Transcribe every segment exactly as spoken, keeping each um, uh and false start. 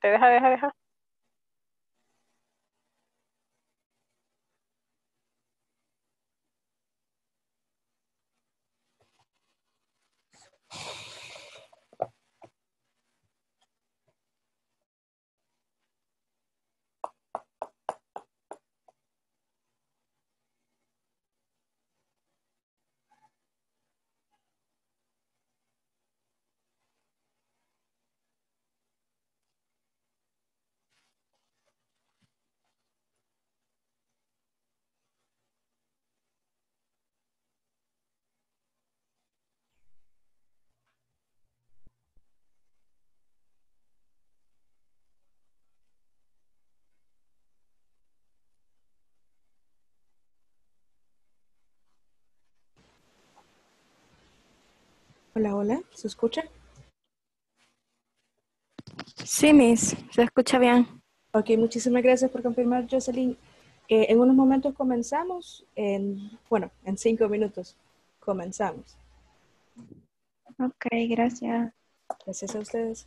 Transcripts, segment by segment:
Te deja, deja, deja. Hola, hola, ¿se escucha? Sí, Miss, se escucha bien. Ok, muchísimas gracias por confirmar, Jocelyn. Eh, en unos momentos comenzamos, en, bueno, en cinco minutos comenzamos. Ok, gracias. Gracias a ustedes.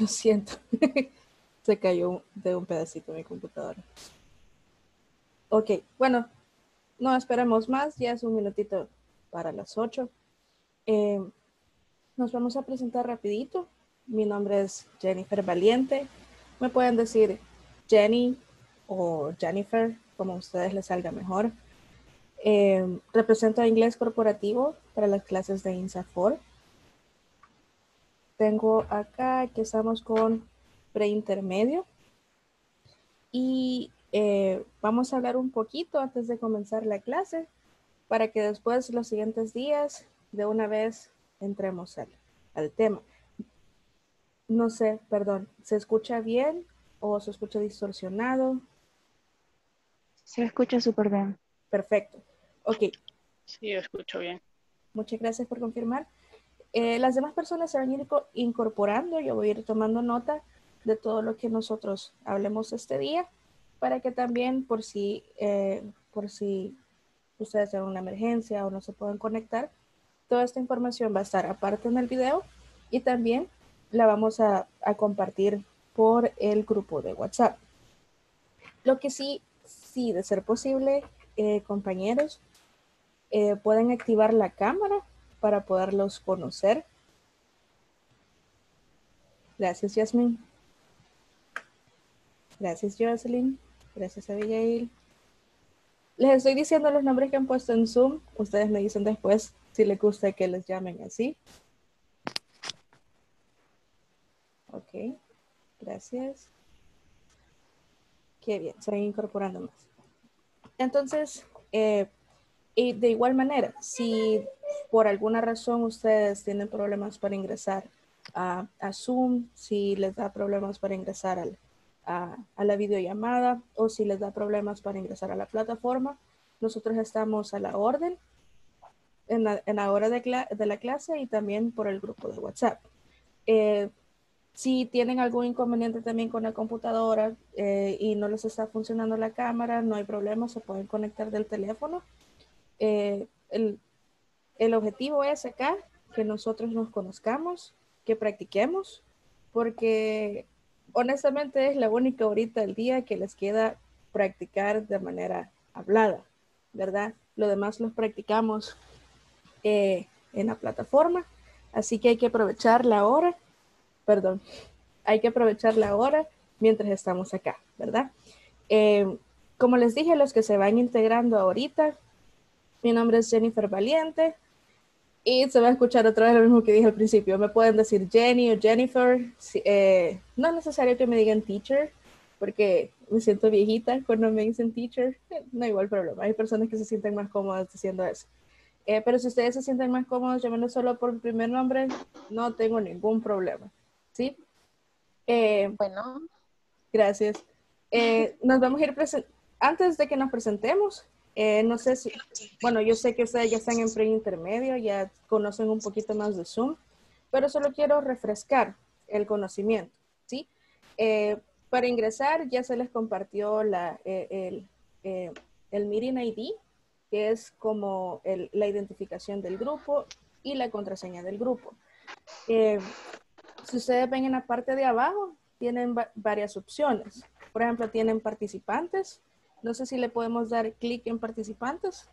Lo siento. Se cayó de un pedacito mi computadora. Ok, bueno, no esperemos más. Ya es un minutito para las ocho. Eh, nos vamos a presentar rapidito. Mi nombre es Jennifer Valiente. Me pueden decir Jenny o Jennifer, como a ustedes les salga mejor. Eh, represento a Ingles Corporativo para las clases de INSAFORP. Tengo acá que estamos con preintermedio y eh, vamos a hablar un poquito antes de comenzar la clase para que después los siguientes días de una vez entremos al, al tema. No sé, perdón, ¿se escucha bien o se escucha distorsionado? Se escucha súper bien. Perfecto. Ok. Sí, escucho bien. Muchas gracias por confirmar. Eh, las demás personas se van a ir incorporando. Yo voy a ir tomando nota de todo lo que nosotros hablemos este día para que también por si, eh, por si ustedes tienen una emergencia o no se pueden conectar, toda esta información va a estar aparte en el video y también la vamos a, a compartir por el grupo de WhatsApp. Lo que sí, sí de ser posible, eh, compañeros, eh, pueden activar la cámara para poderlos conocer. Gracias, Yasmin. Gracias, Jocelyn. Gracias, Abigail. Les estoy diciendo los nombres que han puesto en Zoom. Ustedes me dicen después si les gusta que les llamen así. Ok, gracias. Qué bien, se van incorporando más. Entonces, eh, y de igual manera, si por alguna razón ustedes tienen problemas para ingresar a, a Zoom, si les da problemas para ingresar al, a, a la videollamada o si les da problemas para ingresar a la plataforma, nosotros estamos a la orden en la, en la hora de, cla de la clase y también por el grupo de WhatsApp. Eh, si tienen algún inconveniente también con la computadora eh, y no les está funcionando la cámara, no hay problema, se pueden conectar del teléfono. Eh, el, el objetivo es acá que nosotros nos conozcamos, que practiquemos, porque honestamente es la única horita del día que les queda practicar de manera hablada, ¿verdad? Lo demás los practicamos eh, en la plataforma, así que hay que aprovechar la hora, perdón, hay que aprovechar la hora mientras estamos acá, ¿verdad? Eh, como les dije, los que se van integrando ahorita, mi nombre es Jennifer Valiente y se va a escuchar otra vez lo mismo que dije al principio. Me pueden decir Jenny o Jennifer. Si, eh, no es necesario que me digan teacher porque me siento viejita cuando me dicen teacher. No hay igual problema. Hay personas que se sienten más cómodas diciendo eso. Eh, pero si ustedes se sienten más cómodos llamando solo por mi primer nombre, no tengo ningún problema. ¿Sí? Eh, bueno. Gracias. Eh, nos vamos a ir presentando. Antes de que nos presentemos, Eh, no sé si, bueno, yo sé que ustedes ya están en preintermedio, ya conocen un poquito más de Zoom, pero solo quiero refrescar el conocimiento, ¿sí? Eh, para ingresar ya se les compartió la, eh, el, eh, el Meeting I D, que es como el, la identificación del grupo y la contraseña del grupo. Eh, si ustedes ven en la parte de abajo, tienen va- varias opciones. Por ejemplo, tienen participantes. No sé si le podemos dar clic en participantes.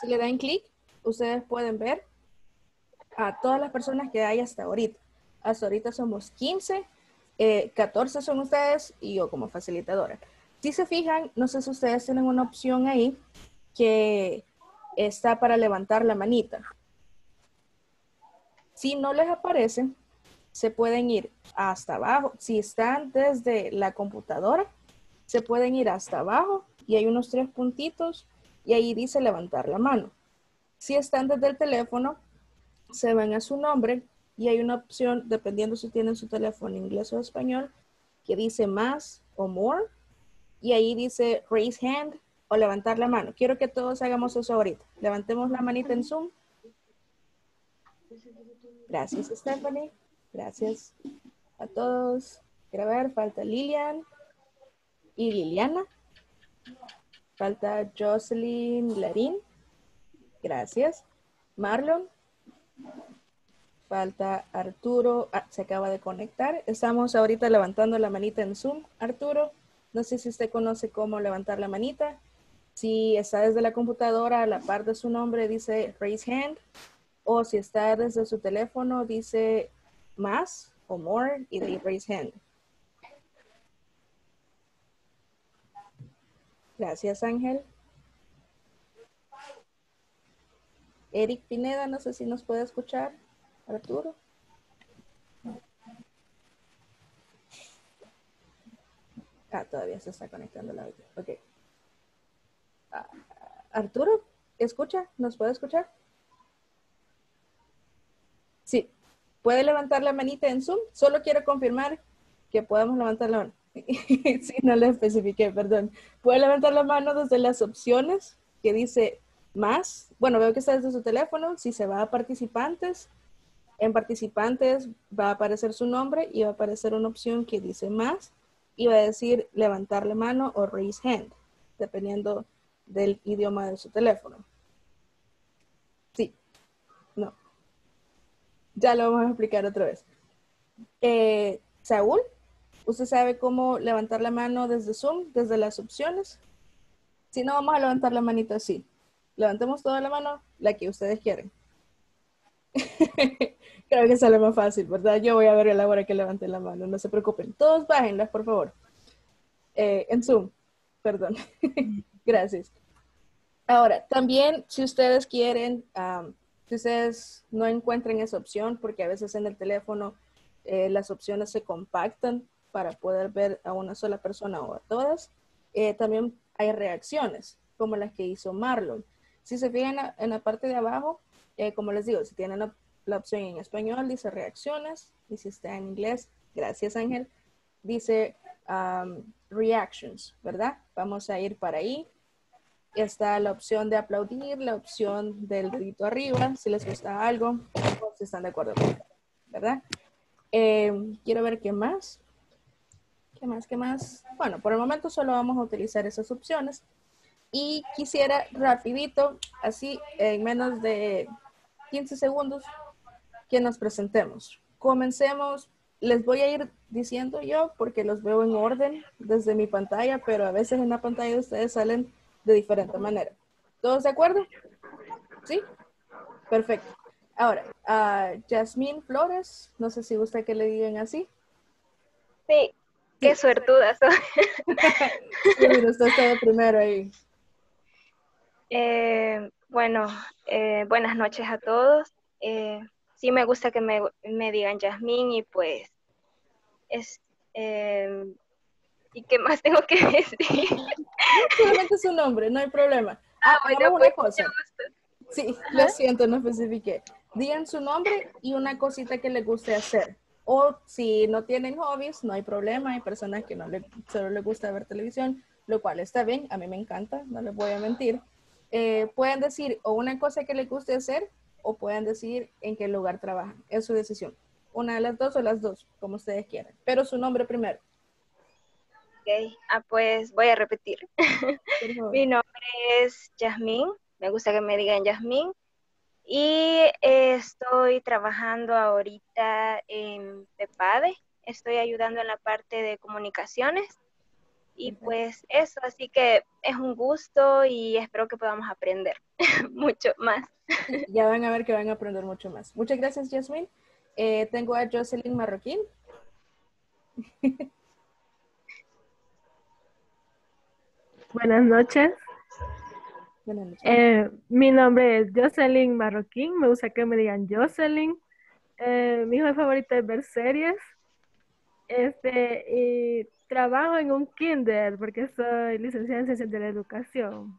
Si le dan clic, ustedes pueden ver a todas las personas que hay hasta ahorita. Hasta ahorita somos quince, eh, catorce son ustedes y yo como facilitadora. Si se fijan, no sé si ustedes tienen una opción ahí que está para levantar la manita. Si no les aparece, se pueden ir hasta abajo. Si están desde la computadora, se pueden ir hasta abajo y hay unos tres puntitos y ahí dice levantar la mano. Si están desde el teléfono, se van a su nombre y hay una opción, dependiendo si tienen su teléfono en inglés o español, que dice más o more y ahí dice raise hand o levantar la mano. Quiero que todos hagamos eso ahorita. Levantemos la manita en Zoom. Gracias, Stephanie. Gracias a todos. Quiero ver, falta Lilian. Y Liliana. Falta Jocelyn Larín. Gracias. Marlon. Falta Arturo, ah, se acaba de conectar. Estamos ahorita levantando la manita en Zoom. Arturo, no sé si usted conoce cómo levantar la manita. Si está desde la computadora, a la par de su nombre dice raise hand. O si está desde su teléfono, dice más o more y de raise hand. Gracias, Ángel. Eric Pineda, no sé si nos puede escuchar. Arturo. Ah, todavía se está conectando la audio. Ok. Ah, Arturo, ¿escucha? ¿Nos puede escuchar? Sí. ¿Puede levantar la manita en Zoom? Solo quiero confirmar que podamos levantar la mano. Sí, no lo especifiqué, perdón. Puede levantar la mano desde las opciones que dice más. Bueno, veo que está desde su teléfono. Si se va a participantes, en participantes va a aparecer su nombre y va a aparecer una opción que dice más y va a decir levantar la mano o raise hand, dependiendo del idioma de su teléfono. Sí, no. Ya lo vamos a explicar otra vez. Eh, Saúl, ¿usted sabe cómo levantar la mano desde Zoom, desde las opciones? Si no, vamos a levantar la manita así. Levantemos toda la mano, la que ustedes quieren. Creo que sale más fácil, ¿verdad? Yo voy a ver a la hora que levanten la mano, no se preocupen. Todos bájenlas, por favor. Eh, en Zoom, perdón. Gracias. Ahora, también, si ustedes quieren, um, si ustedes no encuentran esa opción, porque a veces en el teléfono eh, las opciones se compactan para poder ver a una sola persona o a todas, eh, también hay reacciones, como las que hizo Marlon. Si se fijan en la, en la parte de abajo, Eh, como les digo, si tienen la, la opción en español, dice reacciones. Y si está en inglés, gracias Ángel, dice um, reactions, ¿verdad? Vamos a ir para ahí. Está la opción de aplaudir, la opción del dedito arriba, si les gusta algo, o si están de acuerdo con eso, ¿verdad? Eh, quiero ver qué más. ¿Qué más? ¿Qué más? Bueno, por el momento solo vamos a utilizar esas opciones. Y quisiera rapidito, así en menos de quince segundos, que nos presentemos. Comencemos, les voy a ir diciendo yo porque los veo en orden desde mi pantalla, pero a veces en la pantalla ustedes salen de diferente manera. ¿Todos de acuerdo? ¿Sí? Perfecto. Ahora, a Yasmín Flores, no sé si gusta que le digan así. Sí, qué suertuda soy. Sí, mira, usted estaba primero ahí. Eh, bueno, eh, buenas noches a todos. Eh, sí me gusta que me, me digan Yasmín y pues es eh, ¿y qué más tengo que decir? Solamente su nombre, no hay problema. Ah, ah bueno, pues, una cosa. Sí, ajá. Lo siento, no especifiqué. Digan su nombre y una cosita que les guste hacer. O si no tienen hobbies, no hay problema. Hay personas que no le, solo les gusta ver televisión, lo cual está bien. A mí me encanta, no les voy a mentir. Eh, pueden decir o una cosa que les guste hacer o pueden decir en qué lugar trabajan. Es su decisión. Una de las dos o las dos, como ustedes quieran. Pero su nombre primero. Ok, ah, pues voy a repetir. Mi nombre es Yasmín. Me gusta que me digan Yasmín. Y eh, estoy trabajando ahorita en FEPADE. Estoy ayudando en la parte de comunicaciones. Y pues eso, así que es un gusto y espero que podamos aprender mucho más. Ya van a ver que van a aprender mucho más. Muchas gracias, Yasmín. Eh, tengo a Jocelyn Marroquín. Buenas noches. Buenas noches. Eh, mi nombre es Jocelyn Marroquín. Me gusta que me digan Jocelyn. Eh, mi hobby favorito es ver series. Este, y trabajo en un kinder porque soy licenciada en Ciencias de la Educación.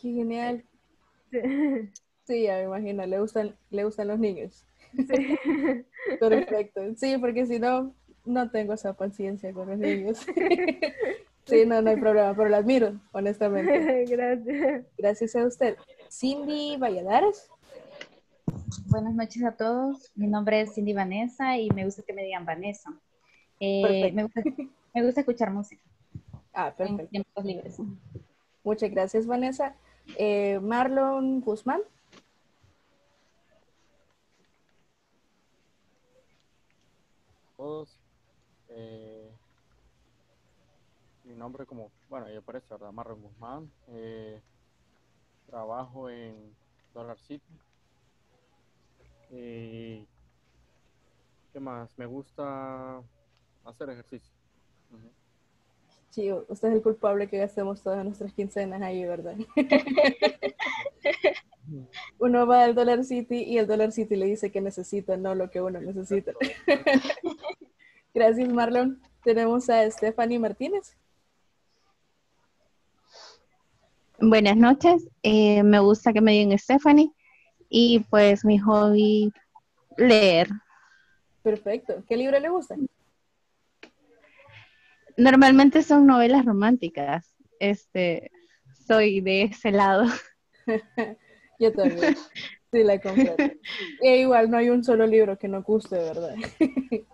¡Qué genial! Sí, sí, ya me imagino, le gustan, le gustan los niños. Sí. Perfecto. Sí, porque si no, no tengo esa paciencia con los niños. Sí, no, no hay problema, pero la admiro, honestamente. Gracias. Gracias a usted. Cindy Valladares. Buenas noches a todos. Mi nombre es Cindy Vanessa y me gusta que me digan Vanessa. Eh, me, gusta, me gusta escuchar música. Ah, perfecto. En tiempos libres. Muchas gracias, Vanessa. Eh, Marlon Guzmán. nombre como, bueno, ahí aparece, ¿verdad? Marlon Guzmán. Eh, trabajo en Dollarcity. Eh, ¿Qué más? Me gusta hacer ejercicio. Uh-huh. Sí, usted es el culpable que gastemos todas nuestras quincenas ahí, ¿verdad? Uno va al Dollarcity y el Dollarcity le dice que necesita, no lo que uno necesita. Gracias, Marlon. Tenemos a Stephanie Martínez. Buenas noches. Eh, me gusta que me digan Stephanie. Y pues mi hobby, leer. Perfecto. ¿Qué libro le gusta? Normalmente son novelas románticas. Este, soy de ese lado. Yo también. Sí, la compré. E igual, no hay un solo libro que no guste, ¿verdad?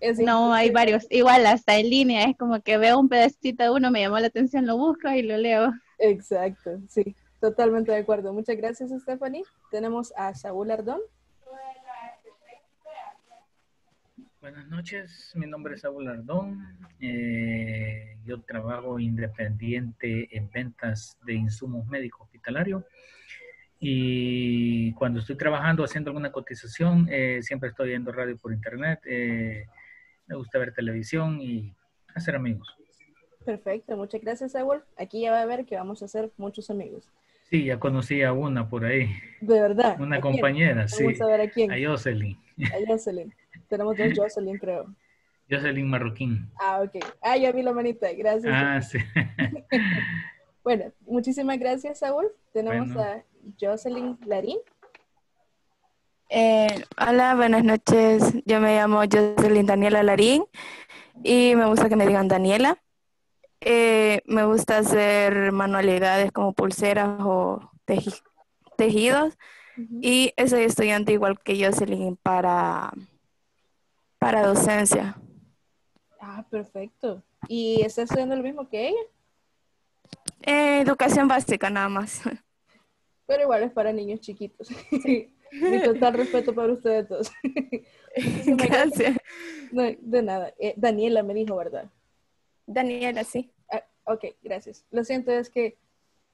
Es no, hay varios. Igual, hasta en línea. Es como que veo un pedacito de uno, me llamó la atención, lo busco y lo leo. Exacto, sí. Totalmente de acuerdo. Muchas gracias, Stephanie. Tenemos a Saúl Ardón. Buenas noches, mi nombre es Saúl Ardón, eh, yo trabajo independiente en ventas de insumos médicos hospitalarios y cuando estoy trabajando haciendo alguna cotización eh, siempre estoy viendo radio por internet, eh, me gusta ver televisión y hacer amigos. Perfecto, muchas gracias Saúl, aquí ya va a ver que vamos a hacer muchos amigos. Sí, ya conocí a una por ahí. ¿De verdad? Una compañera, sí. Vamos a ver a quién. A Jocelyn. A Jocelyn. Tenemos dos Jocelyn, creo. Jocelyn Marroquín. Ah, ok. Ah, ya vi la manita. Gracias. Ah, sí. Bueno, muchísimas gracias, Saúl. Tenemos bueno. a Jocelyn Larín. Eh, hola, buenas noches. Yo me llamo Jocelyn Daniela Larín y me gusta que me digan Daniela. Eh, me gusta hacer manualidades como pulseras o teji tejidos. Uh-huh. Y soy estudiante igual que Jocelyn para, para docencia. Ah, perfecto. ¿Y está estudiando lo mismo que ella? Eh, educación básica nada más. Pero igual es para niños chiquitos. Sí. Mi total respeto para ustedes dos. Gracias. No, de nada. Eh, Daniela me dijo, ¿verdad? Daniela, sí. Ah, ok, gracias. Lo siento, es que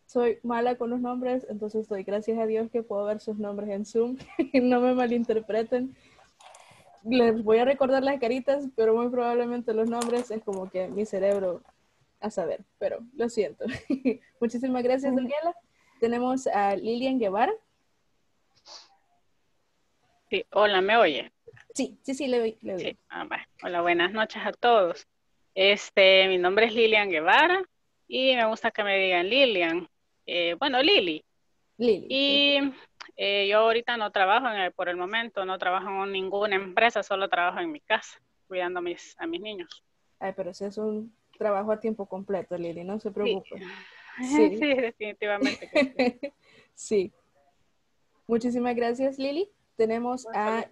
soy mala con los nombres, entonces doy gracias a Dios que puedo ver sus nombres en Zoom. No me malinterpreten. Les voy a recordar las caritas, pero muy probablemente los nombres es como que mi cerebro a saber, pero lo siento. Muchísimas gracias, Daniela. Tenemos a Lilian Guevara. Sí, hola, ¿me oye? Sí, sí, sí, le oí. Le oí. Sí. Ah, bueno. Hola, buenas noches a todos. Este, mi nombre es Lilian Guevara y me gusta que me digan Lilian, eh, bueno, Lili. Lili. Y eh, yo ahorita no trabajo en el, por el momento, no trabajo en ninguna empresa, solo trabajo en mi casa, cuidando a mis, a mis niños. Ay, pero ese es un trabajo a tiempo completo, Lili, no se preocupe. Sí, sí. Sí, definitivamente. Que sí. Sí. Muchísimas gracias, Lili. Tenemos a...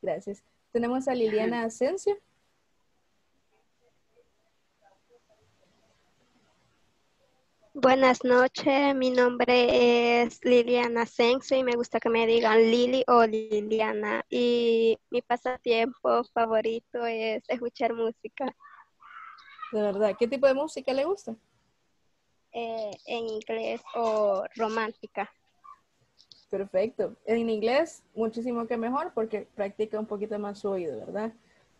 Gracias. Tenemos a Liliana Asencio. Buenas noches, mi nombre es Liliana Asencio y me gusta que me digan Lili o Liliana. Y mi pasatiempo favorito es escuchar música. De verdad, ¿qué tipo de música le gusta? Eh, en inglés o romántica. Perfecto. En inglés, muchísimo que mejor porque practica un poquito más su oído, ¿verdad?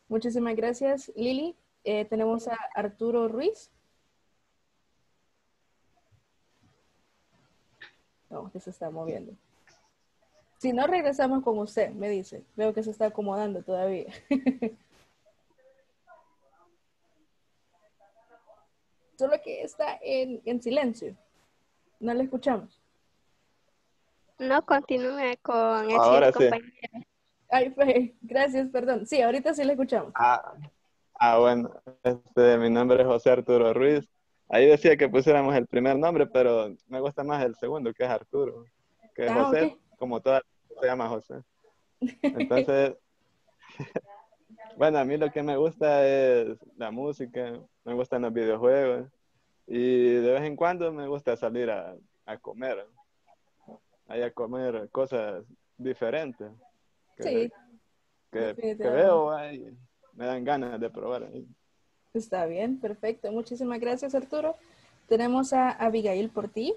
Muchísimas gracias, Lili. Eh, tenemos a Arturo Ruiz. No, que se está moviendo. Si no, regresamos con usted, me dice. Veo que se está acomodando todavía. Solo que está en, en silencio. No le escuchamos. No, continúe con el ahora sí. Ay, pues, gracias, perdón. Sí, ahorita sí le escuchamos. Ah, ah bueno. Este, mi nombre es José Arturo Ruiz. Ahí decía que pusiéramos el primer nombre, pero me gusta más el segundo, que es Arturo. Que ah, José, okay. Como toda se llama José. Entonces, bueno, a mí lo que me gusta es la música, me gustan los videojuegos, y de vez en cuando me gusta salir a, a comer, ahí a comer cosas diferentes. Que, sí. Que, que veo ahí, me dan ganas de probar ahí. Está bien, perfecto. Muchísimas gracias, Arturo. Tenemos a Abigail Portillo.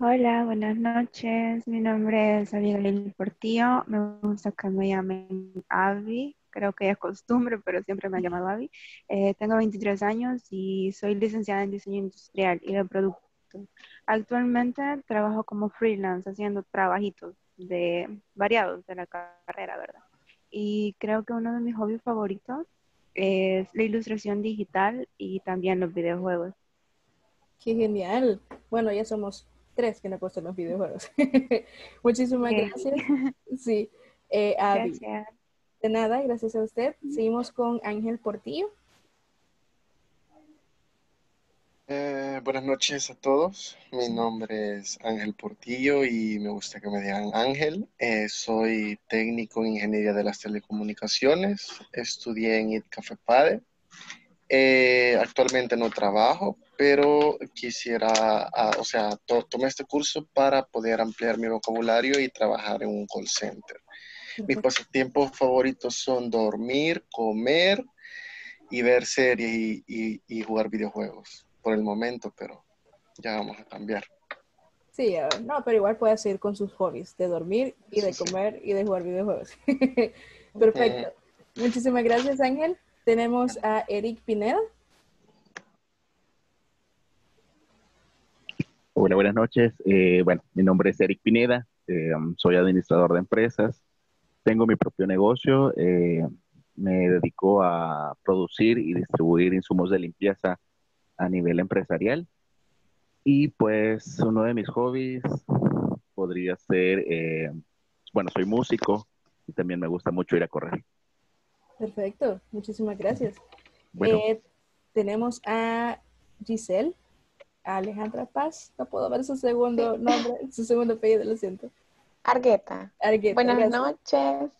Hola, buenas noches. Mi nombre es Abigail Portillo. Me gusta que me llamen Abby. Creo que es costumbre, pero siempre me han llamado Abby. Eh, tengo veintitrés años y soy licenciada en diseño industrial y de producto. Actualmente trabajo como freelance haciendo trabajitos de variados de la carrera, ¿verdad? Y creo que uno de mis hobbies favoritos es la ilustración digital y también los videojuegos. ¡Qué genial! Bueno, ya somos tres que nos gustan los videojuegos. Muchísimas sí. gracias. Sí, eh, Abby. Gracias. De nada, gracias a usted. Seguimos con Ángel Portillo. Eh, buenas noches a todos. Mi nombre es Ángel Portillo y me gusta que me digan Ángel. Eh, soy técnico en Ingeniería de las Telecomunicaciones. Estudié en I T C A FEPADE. Eh, actualmente no trabajo, pero quisiera, ah, o sea, to tomé este curso para poder ampliar mi vocabulario y trabajar en un call center. Mis pasatiempos favoritos son dormir, comer y ver series y, y, y jugar videojuegos por el momento, pero ya vamos a cambiar. Sí, no, pero igual puedes seguir con sus hobbies de dormir y de sí, comer sí. y de jugar videojuegos. Perfecto. Uh-huh. Muchísimas gracias, Ángel. Tenemos a Eric Pineda. Hola, buenas noches. Eh, bueno, mi nombre es Eric Pineda. Eh, soy administrador de empresas. Tengo mi propio negocio, eh, me dedico a producir y distribuir insumos de limpieza a nivel empresarial. Y pues uno de mis hobbies podría ser, eh, bueno, soy músico y también me gusta mucho ir a correr. Perfecto, muchísimas gracias. Bueno. Eh, tenemos a Giselle, a Alejandra Paz, no puedo ver su segundo nombre, su segundo apellido, lo siento. Argueta. Argueta. Buenas gracias. noches.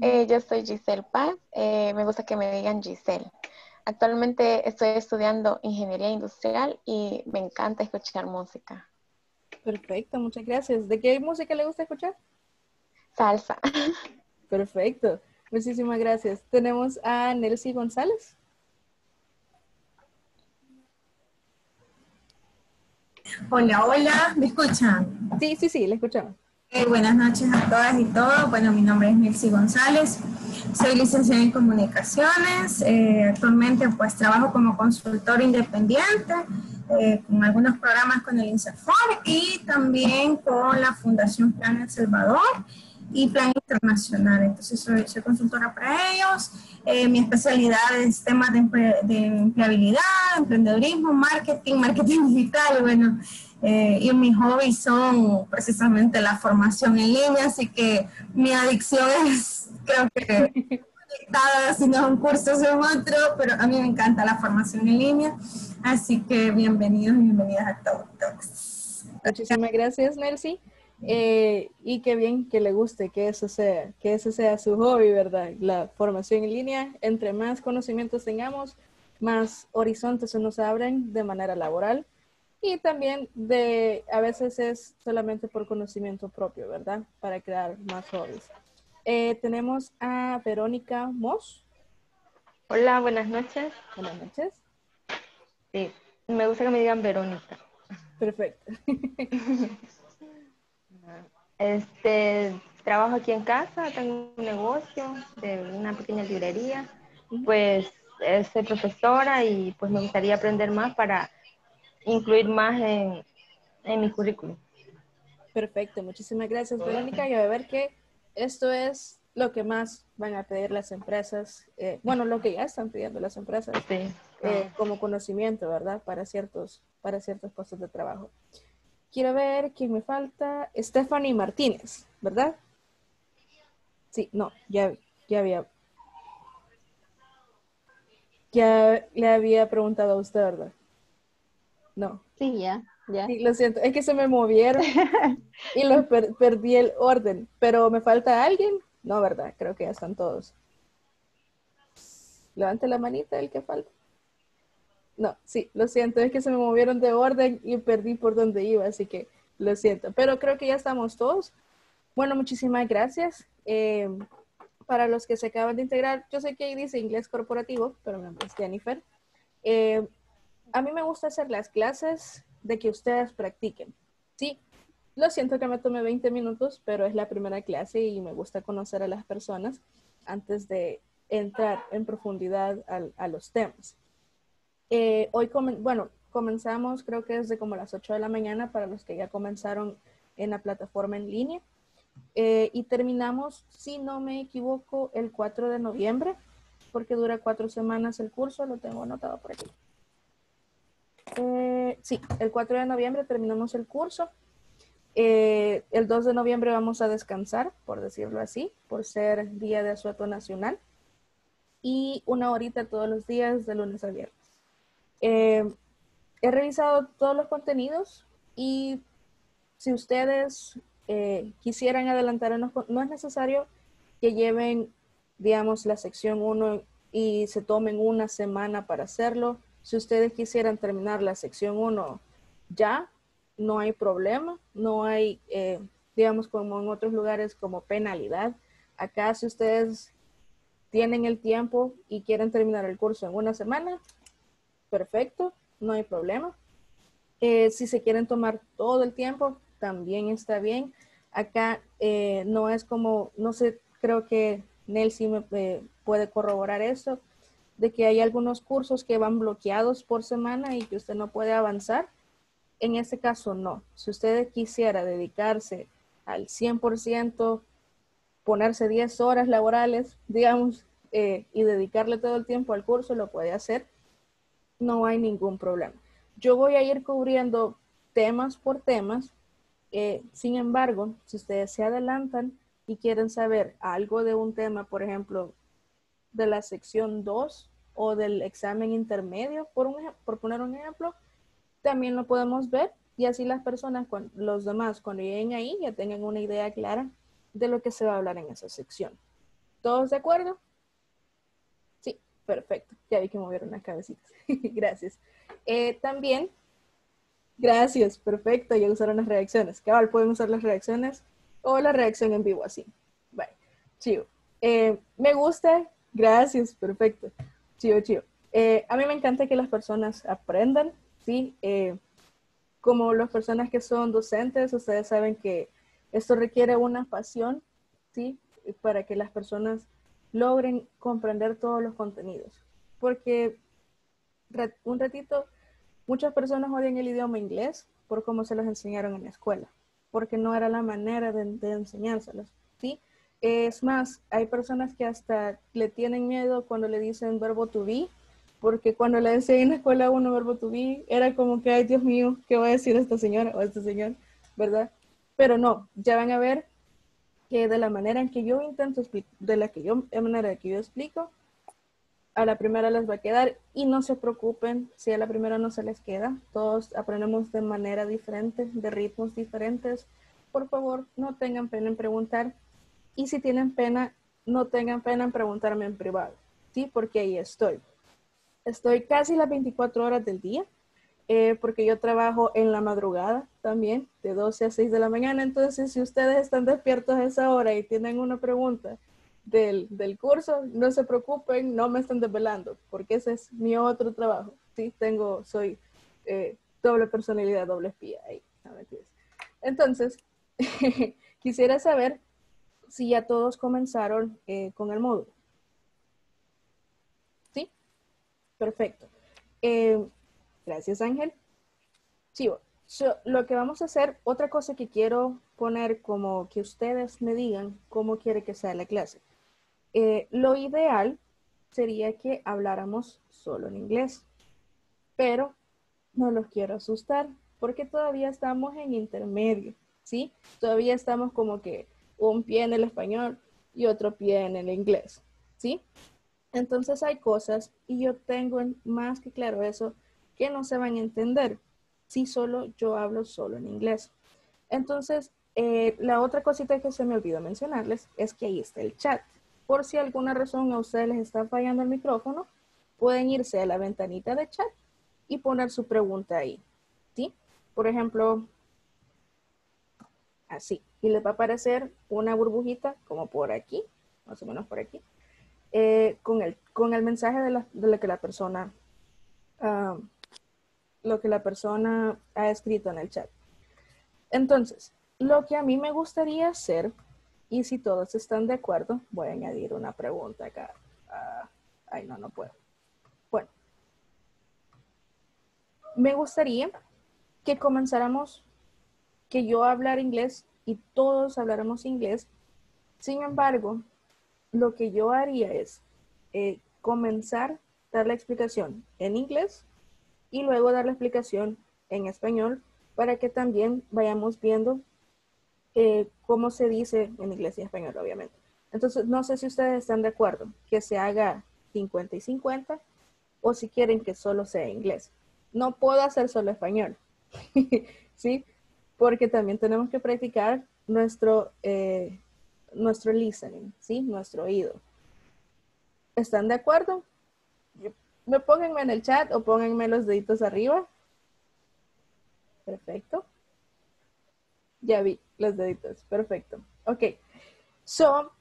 Eh, yo soy Giselle Paz. Eh, me gusta que me digan Giselle. Actualmente estoy estudiando Ingeniería Industrial y me encanta escuchar música. Perfecto, muchas gracias. ¿De qué música le gusta escuchar? Salsa. Perfecto, muchísimas gracias. Tenemos a Nelsy González. Hola, hola. ¿Me escuchan? Sí, sí, sí, le escuchamos. Eh, buenas noches a todas y todos. Bueno, mi nombre es Nelsy González, soy licenciada en comunicaciones, eh, actualmente pues trabajo como consultora independiente eh, con algunos programas con el INSAFORP y también con la Fundación Plan El Salvador y Plan Internacional. Entonces soy, soy consultora para ellos, eh, mi especialidad es temas de, emple de empleabilidad, emprendedurismo, marketing, marketing digital, bueno. Eh, y mis hobbies son precisamente la formación en línea, así que mi adicción es, creo que conectada, si no es un curso es otro, pero a mí me encanta la formación en línea, así que bienvenidos y bienvenidas a todos. Muchísimas gracias, Nelsy, eh, y qué bien que le guste, que eso sea, que eso sea su hobby, ¿verdad? La formación en línea, entre más conocimientos tengamos, más horizontes se nos abren de manera laboral. Y también de, a veces es solamente por conocimiento propio, ¿verdad? Para crear más hobbies. Eh, tenemos a Verónica Moss. Hola, buenas noches. Buenas noches. Sí, me gusta que me digan Verónica. Perfecto. Este, trabajo aquí en casa, tengo un negocio de una pequeña librería. Pues soy profesora y pues me gustaría aprender más para incluir más en, en mi currículum. Perfecto, muchísimas gracias, Verónica. Y a ver que esto es lo que más van a pedir las empresas, eh, bueno, lo que ya están pidiendo las empresas, sí, claro. eh, como conocimiento, ¿verdad? Para ciertos, para ciertos puestos de trabajo. Quiero ver quién me falta. Stephanie Martínez, ¿verdad? Sí, no, ya, ya había... Ya le había preguntado a usted, ¿verdad? No. Sí, ya, ya. Sí, lo siento, es que se me movieron y los per perdí el orden. ¿Pero me falta alguien? No, ¿verdad? Creo que ya están todos. Levante la manita el que falta. No, sí, lo siento, es que se me movieron de orden y perdí por donde iba, así que lo siento. Pero creo que ya estamos todos. Bueno, muchísimas gracias. Eh, para los que se acaban de integrar, yo sé que ahí dice Inglés Corporativo, pero mi nombre es Jennifer. Eh, a mí me gusta hacer las clases de que ustedes practiquen. Sí, lo siento que me tomé veinte minutos, pero es la primera clase y me gusta conocer a las personas antes de entrar en profundidad a, a los temas. Eh, hoy, comen, bueno, comenzamos creo que desde como las ocho de la mañana para los que ya comenzaron en la plataforma en línea. Eh, y terminamos, si no me equivoco, el cuatro de noviembre, porque dura cuatro semanas el curso, lo tengo anotado por aquí. Eh, sí, el cuatro de noviembre terminamos el curso. Eh, el dos de noviembre vamos a descansar, por decirlo así, por ser Día de Asueto Nacional. Y una horita todos los días de lunes a viernes. Eh, he revisado todos los contenidos y si ustedes eh, quisieran adelantar, no, no es necesario que lleven, digamos, la sección uno y se tomen una semana para hacerlo. Si ustedes quisieran terminar la sección uno ya, no hay problema, no hay, eh, digamos, como en otros lugares, como penalidad. Acá, si ustedes tienen el tiempo y quieren terminar el curso en una semana, perfecto, no hay problema. Eh, si se quieren tomar todo el tiempo, también está bien. Acá eh, no es como, no sé, creo que Nelsy me eh, puede corroborar eso, de que hay algunos cursos que van bloqueados por semana y que usted no puede avanzar. En este caso, no. Si usted quisiera dedicarse al cien por ciento, ponerse diez horas laborales, digamos, eh, y dedicarle todo el tiempo al curso, lo puede hacer. No hay ningún problema. Yo voy a ir cubriendo temas por temas. Eh, sin embargo, si ustedes se adelantan y quieren saber algo de un tema, por ejemplo, de la sección dos o del examen intermedio, por, un, por poner un ejemplo, también lo podemos ver y así las personas, con, los demás, cuando lleguen ahí ya tengan una idea clara de lo que se va a hablar en esa sección. ¿Todos de acuerdo? Sí, perfecto. Ya vi que movieron las cabecitas. Gracias. Eh, también, gracias, perfecto, ya usaron las reacciones. Cabal, pueden usar las reacciones o la reacción en vivo así. Vale, chido. Eh, me gusta, gracias, perfecto. Chido, chido. Eh, a mí me encanta que las personas aprendan, ¿sí? Eh, como las personas que son docentes, ustedes saben que esto requiere una pasión, ¿sí? Para que las personas logren comprender todos los contenidos. Porque, un ratito, muchas personas odian el idioma inglés por cómo se los enseñaron en la escuela, porque no era la manera de, de enseñárselos, ¿sí? Es más, hay personas que hasta le tienen miedo cuando le dicen verbo to be, porque cuando le decían en la escuela uno verbo to be, era como que, ay, Dios mío, ¿qué va a decir esta señora o este señor? ¿Verdad? Pero no, ya van a ver que de la manera en que yo intento explicar, de la que yo, de manera que yo explico, a la primera les va a quedar y no se preocupen si a la primera no se les queda. Todos aprendemos de manera diferente, de ritmos diferentes. Por favor, no tengan pena en preguntar y si tienen pena, no tengan pena en preguntarme en privado, ¿sí? Porque ahí estoy. Estoy casi las veinticuatro horas del día. Eh, porque yo trabajo en la madrugada también, de doce a seis de la mañana. Entonces, si ustedes están despiertos a esa hora y tienen una pregunta del, del curso, no se preocupen, no me están desvelando, porque ese es mi otro trabajo. Sí, tengo, soy eh, doble personalidad, doble espía. Ahí, no me entiendes. Entonces, quisiera saber si ya todos comenzaron eh, con el módulo. ¿Sí? Perfecto. Eh, Gracias, Ángel. Chivo, so, lo que vamos a hacer, otra cosa que quiero poner como que ustedes me digan cómo quiere que sea la clase. Eh, lo ideal sería que habláramos solo en inglés, pero no los quiero asustar porque todavía estamos en intermedio, ¿sí? Todavía estamos como que un pie en el español y otro pie en el inglés, ¿sí? Entonces hay cosas, y yo tengo más que claro eso, que no se van a entender si solo yo hablo solo en inglés. Entonces, eh, la otra cosita que se me olvidó mencionarles es que ahí está el chat. Por si alguna razón a ustedes les está fallando el micrófono, pueden irse a la ventanita de chat y poner su pregunta ahí, ¿sí? Por ejemplo, así. Y les va a aparecer una burbujita como por aquí, más o menos por aquí, eh, con, el, con el mensaje de la, de la que la persona... Uh, lo que la persona ha escrito en el chat. Entonces, lo que a mí me gustaría hacer, y si todos están de acuerdo, voy a añadir una pregunta acá. Uh, ay, no, no puedo. Bueno. Me gustaría que comenzáramos, que yo hablar inglés y todos habláramos inglés. Sin embargo, lo que yo haría es eh, comenzar, dar la explicación en inglés y luego dar la explicación en español para que también vayamos viendo eh, cómo se dice en inglés y español, obviamente. Entonces, no sé si ustedes están de acuerdo que se haga cincuenta y cincuenta o si quieren que solo sea inglés. No puedo hacer solo español, ¿sí? Porque también tenemos que practicar nuestro, eh, nuestro listening, ¿sí? Nuestro oído. ¿Están de acuerdo? Me pónganme en el chat o pónganme los deditos arriba. Perfecto. Ya vi los deditos. Perfecto. Okay. So,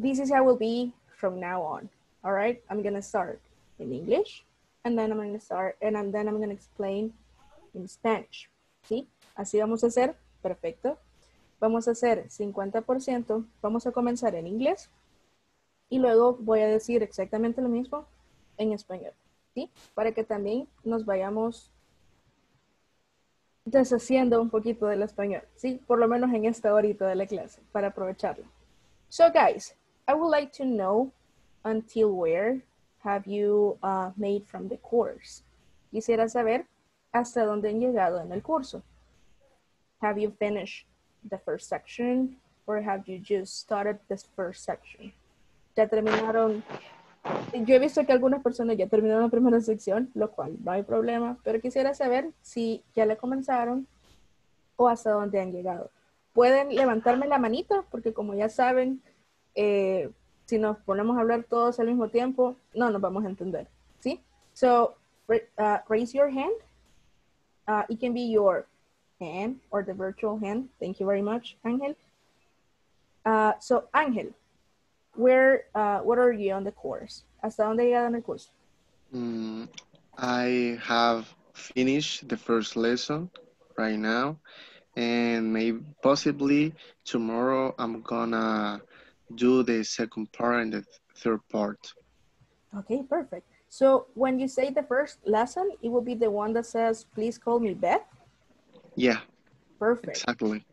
this is how it will be from now on. All right. I'm going to start in English and then I'm going to start and then I'm going to explain in Spanish. ¿Sí? Así vamos a hacer. Perfecto. Vamos a hacer cincuenta por ciento. Vamos a comenzar en inglés y luego voy a decir exactamente lo mismo en español. ¿Sí? Para que también nos vayamos deshaciendo un poquito del español, ¿sí? Por lo menos en esta horita de la clase, para aprovecharlo. So guys, I would like to know until where have you uh, made from the course? Quisiera saber hasta dónde han llegado en el curso. Have you finished the first section or have you just started this first section? Ya terminaron, yo he visto que algunas personas ya terminaron la primera sección, lo cual no hay problema, pero quisiera saber si ya la comenzaron o hasta dónde han llegado. Pueden levantarme la manita, porque como ya saben, eh, si nos ponemos a hablar todos al mismo tiempo, no nos vamos a entender, ¿sí? So, uh, raise your hand. Uh, it can be your hand or the virtual hand. Thank you very much, Ángel. Uh, so, Ángel. Where, uh, what are you on the course? ¿Hasta dónde llegado en el curso? Mm, I have finished the first lesson right now. And maybe possibly tomorrow I'm gonna do the second part and the third part. Okay, perfect. So when you say the first lesson, it will be the one that says, please call me Beth? Yeah. Perfect. Exactly.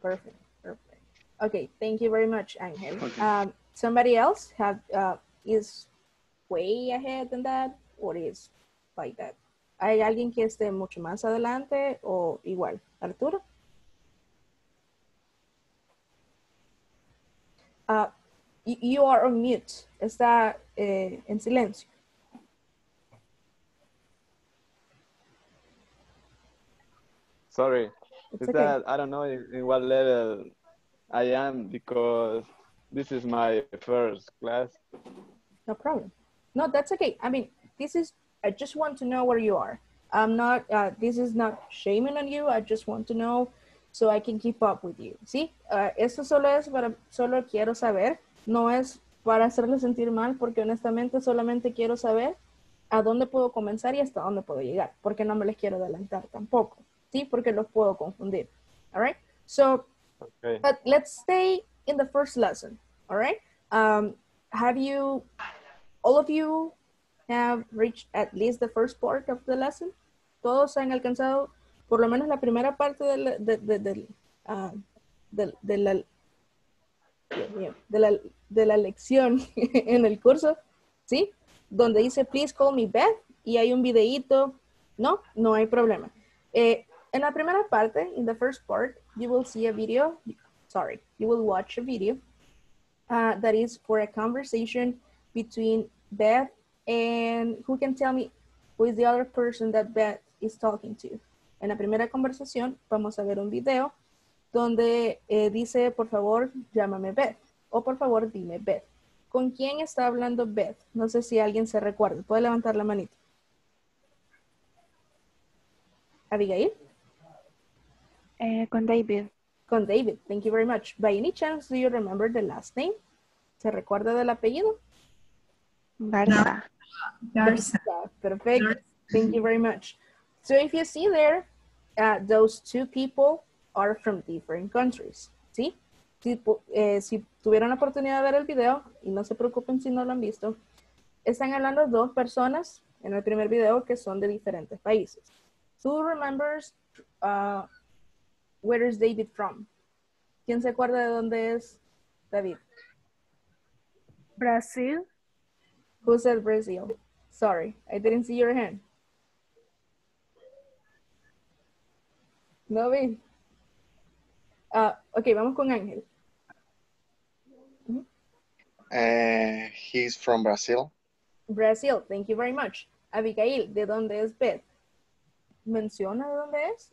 Perfect, perfect. Okay, thank you very much, Ángel. Okay. Um, Somebody else have uh, is way ahead than that or is like that? ¿Hay alguien que esté mucho más adelante o igual? ¿Arturo? Uh, you, you are on mute. Está eh, en silencio. Sorry. It's okay. That I don't know in, in what level I am because... This is my first class. No problem. No, that's okay. I mean, this is, I just want to know where you are. I'm not, uh, this is not shaming on you. I just want to know so I can keep up with you. ¿Sí? Uh, esto solo es para, solo quiero saber. No es para hacerle sentir mal porque honestamente solamente quiero saber a dónde puedo comenzar y hasta dónde puedo llegar. Porque no me les quiero adelantar tampoco. ¿Sí? Porque los puedo confundir. All right? So, okay. But let's stay in the first lesson, all right? Um, have you, all of you have reached at least the first part of the lesson? Todos han alcanzado por lo menos la primera parte de la, de, de, de, uh, de, de la, de la, de la lección en el curso, ¿sí? Donde dice, please call me Beth, y hay un videíto, no, no hay problema. Eh, en la primera parte, in the first part, you will see a video, sorry, you will watch a video uh, that is for a conversation between Beth and who can tell me who is the other person that Beth is talking to. En la primera conversación vamos a ver un video donde eh, dice, por favor, llámame Beth o por favor, dime Beth. ¿Con quién está hablando Beth? No sé si alguien se recuerda. ¿Puede levantar la manita? ¿Abigail? Eh, con David. Con David, thank you very much. By any chance, do you remember the last name? ¿Se recuerda del apellido? Garza. Garza. Perfecto. Thank you very much. So if you see there, uh, those two people are from different countries. ¿Sí? Si, eh, si tuvieron la oportunidad de ver el video, y no se preocupen si no lo han visto, están hablando dos personas en el primer video que son de diferentes países. Who remembers uh, where is David from? ¿Quién se acuerda de dónde es David? Brazil. Who said Brazil? Sorry, I didn't see your hand. No vi. Uh, ok, vamos con Ángel. Uh, he's from Brazil. Brazil, thank you very much. Abigail, ¿de dónde es Beth? ¿Menciona de dónde es?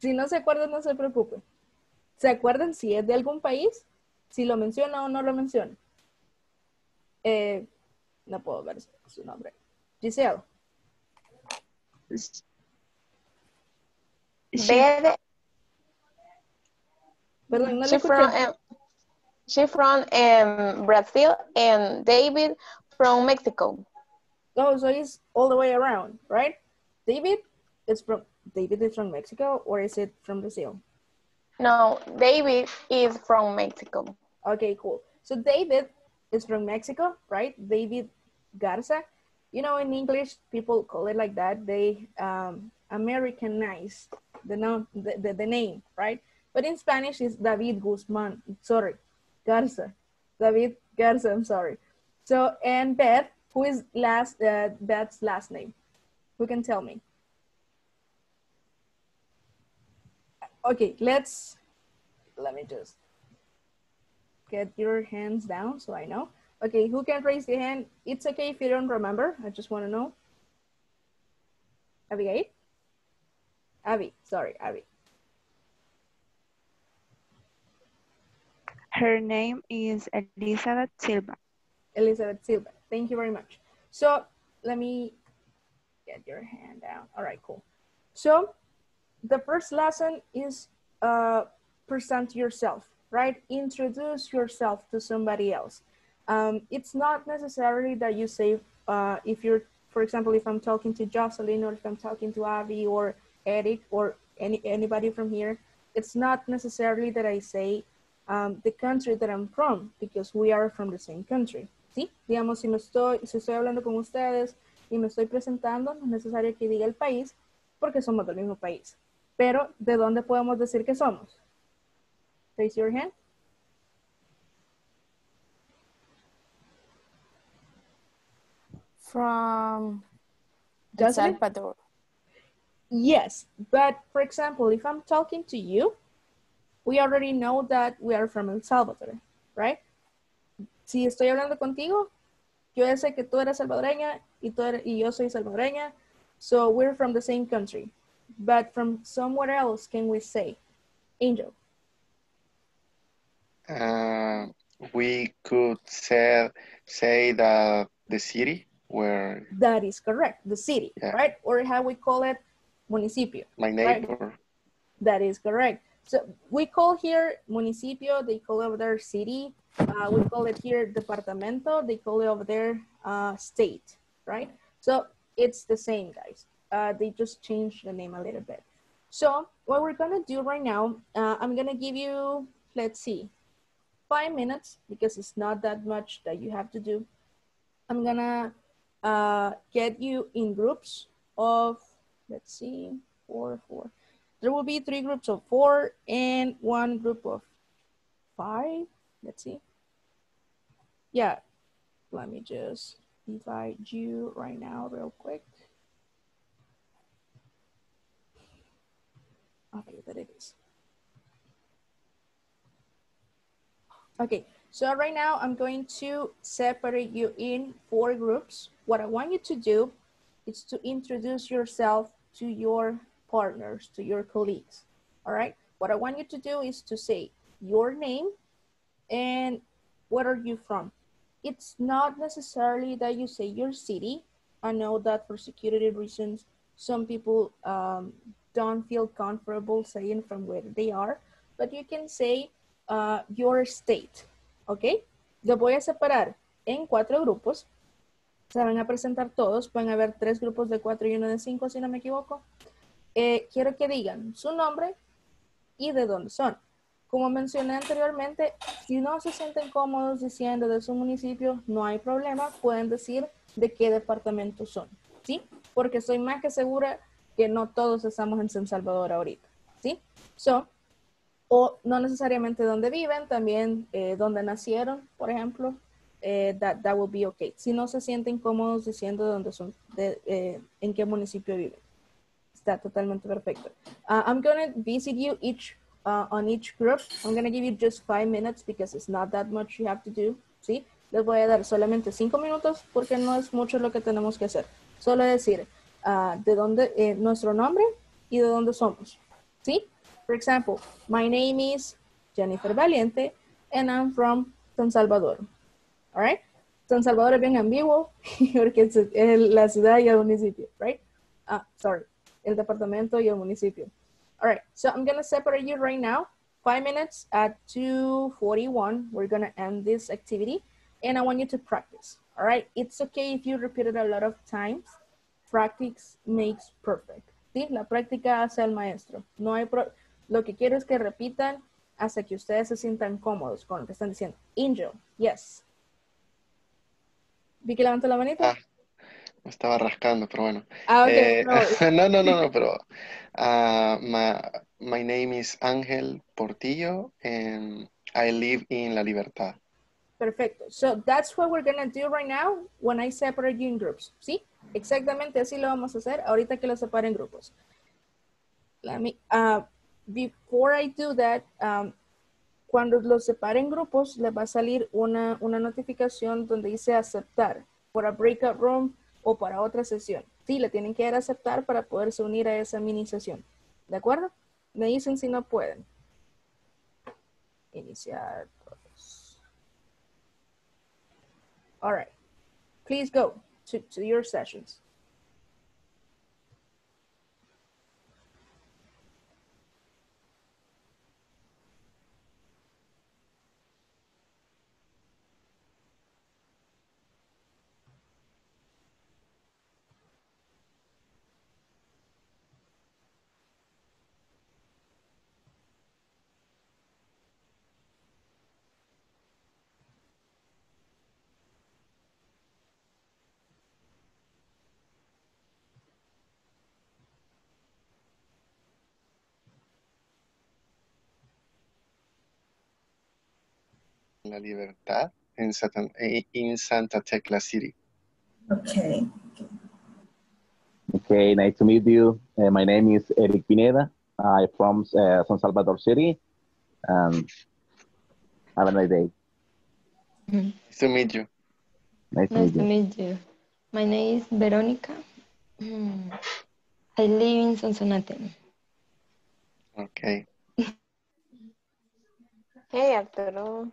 Si no se acuerdan, no se preocupen. ¿Se acuerdan si es de algún país? Si lo menciona o no lo menciona. Eh, no puedo ver su nombre. Giselle. Beth. Perdón, no she from, um, she from um, Brazil and David from Mexico. Oh, so he's all the way around, right? David is from David is from Mexico, or is it from Brazil? No, David is from Mexico. Okay, cool. So David is from Mexico, right? David Garza. You know, in English, people call it like that. They um, Americanize the, no, the, the, the name, right? But in Spanish, it's David Guzmán. Sorry, Garza. David Garza, I'm sorry. So, and Beth, who is last, uh, Beth's last name? Who can tell me? Okay, let's, let me just get your hands down so I know. Okay, who can raise the hand? It's okay if you don't remember. I just want to know. Abigail? Abby, sorry, Abby. Her name is Elizabeth Silva. Elizabeth Silva, thank you very much. So, let me get your hand down. All right, cool. So, the first lesson is uh, present yourself, right? Introduce yourself to somebody else. Um, it's not necessarily that you say, uh, if you're, for example, if I'm talking to Jocelyn or if I'm talking to Abby or Eric or any, anybody from here, it's not necessarily that I say um, the country that I'm from, because we are from the same country, ¿sí? Digamos, si, me estoy, si estoy hablando con ustedes y me estoy presentando, no es necesario que diga el país porque somos del mismo país. Pero, ¿de dónde podemos decir que somos? Raise your hand. From El Salvador. Yes, but for example, if I'm talking to you, we already know that we are from El Salvador, right? Si estoy hablando contigo, yo ya sé que tú eres salvadoreña y, tú eres, y yo soy salvadoreña, so we're from the same country. But from somewhere else, can we say, Angel? Uh, we could say, say that the city where... That is correct, the city, yeah. Right? Or how we call it, municipio. My neighbor. Right? That is correct. So we call here municipio, they call over there city. Uh, we call it here departamento, they call it over there uh, state, right? So it's the same, guys. Uh, they just changed the name a little bit. So what we're going to do right now, uh, I'm going to give you, let's see, five minutes because it's not that much that you have to do. I'm going to uh, get you in groups of, let's see, four, four. There will be three groups of four and one group of five. Let's see. Yeah, let me just divide you right now real quick. Okay, there it is. Okay, so right now I'm going to separate you in four groups. What I want you to do is to introduce yourself to your partners, to your colleagues, all right? What I want you to do is to say your name and where are you from? It's not necessarily that you say your city. I know that for security reasons, some people, um, don't feel comfortable saying from where they are, but you can say uh, your state, okay? Lo voy a separar en cuatro grupos. Se van a presentar todos. Pueden haber tres grupos de cuatro y uno de cinco, si no me equivoco. Eh, quiero que digan su nombre y de dónde son. Como mencioné anteriormente, si no se sienten cómodos diciendo de su municipio, no hay problema. Pueden decir de qué departamento son, ¿sí? Porque soy más que segura que no todos estamos en San Salvador ahorita, ¿sí? So, o no necesariamente dónde viven, también eh, dónde nacieron, por ejemplo. Eh, that, that will be okay. Si no se sienten cómodos diciendo dónde son, de, eh, en qué municipio viven. Está totalmente perfecto. Uh, I'm going to visit you each, uh, on each group. I'm going to give you just five minutes because it's not that much you have to do. ¿Sí? Les voy a dar solamente cinco minutos porque no es mucho lo que tenemos que hacer. Solo decir uh, de dónde, eh, nuestro nombre y de dónde somos. ¿Sí? For example, my name is Jennifer Valiente and I'm from San Salvador. All right? San Salvador es bien ambiguo porque es la ciudad y el municipio, right? Ah, sorry. El departamento y el municipio. All right, so I'm going to separate you right now. Five minutes at two forty-one. We're going to end this activity and I want you to practice. All right? It's okay if you repeat it a lot of times. Practice makes perfect. ¿Sí? La práctica hace al maestro. No hay pro Lo que quiero es que repitan hasta que ustedes se sientan cómodos con lo que están diciendo. Angel, yes. ¿Vi que levantó la manita? Ah, me estaba rascando, pero bueno. Ah, okay, eh, no. no, no, no, no, pero uh, my, my name is Ángel Portillo and I live in La Libertad. Perfecto. So that's what we're going to do right now when I separate you in groups. ¿Sí? Exactamente así lo vamos a hacer ahorita que lo separen en grupos. Let me, uh, before I do that, um, cuando los separen grupos, les va a salir una, una notificación donde dice aceptar para breakout room o para otra sesión. Sí, le tienen que dar a aceptar para poderse unir a esa mini sesión. ¿De acuerdo? Me dicen si no pueden. Iniciar todos. All right. Please go to, to your sessions. La Libertad en Santa, in Santa Tecla City. Okay. Okay, nice to meet you. Uh, my name is Eric Pineda. I'm from uh, San Salvador City. Um, have a nice day. Nice to meet you. Nice, nice to, meet you. to meet you. My name is Verónica. Mm. I live in Sonsonate. Okay. Hey, Arturo.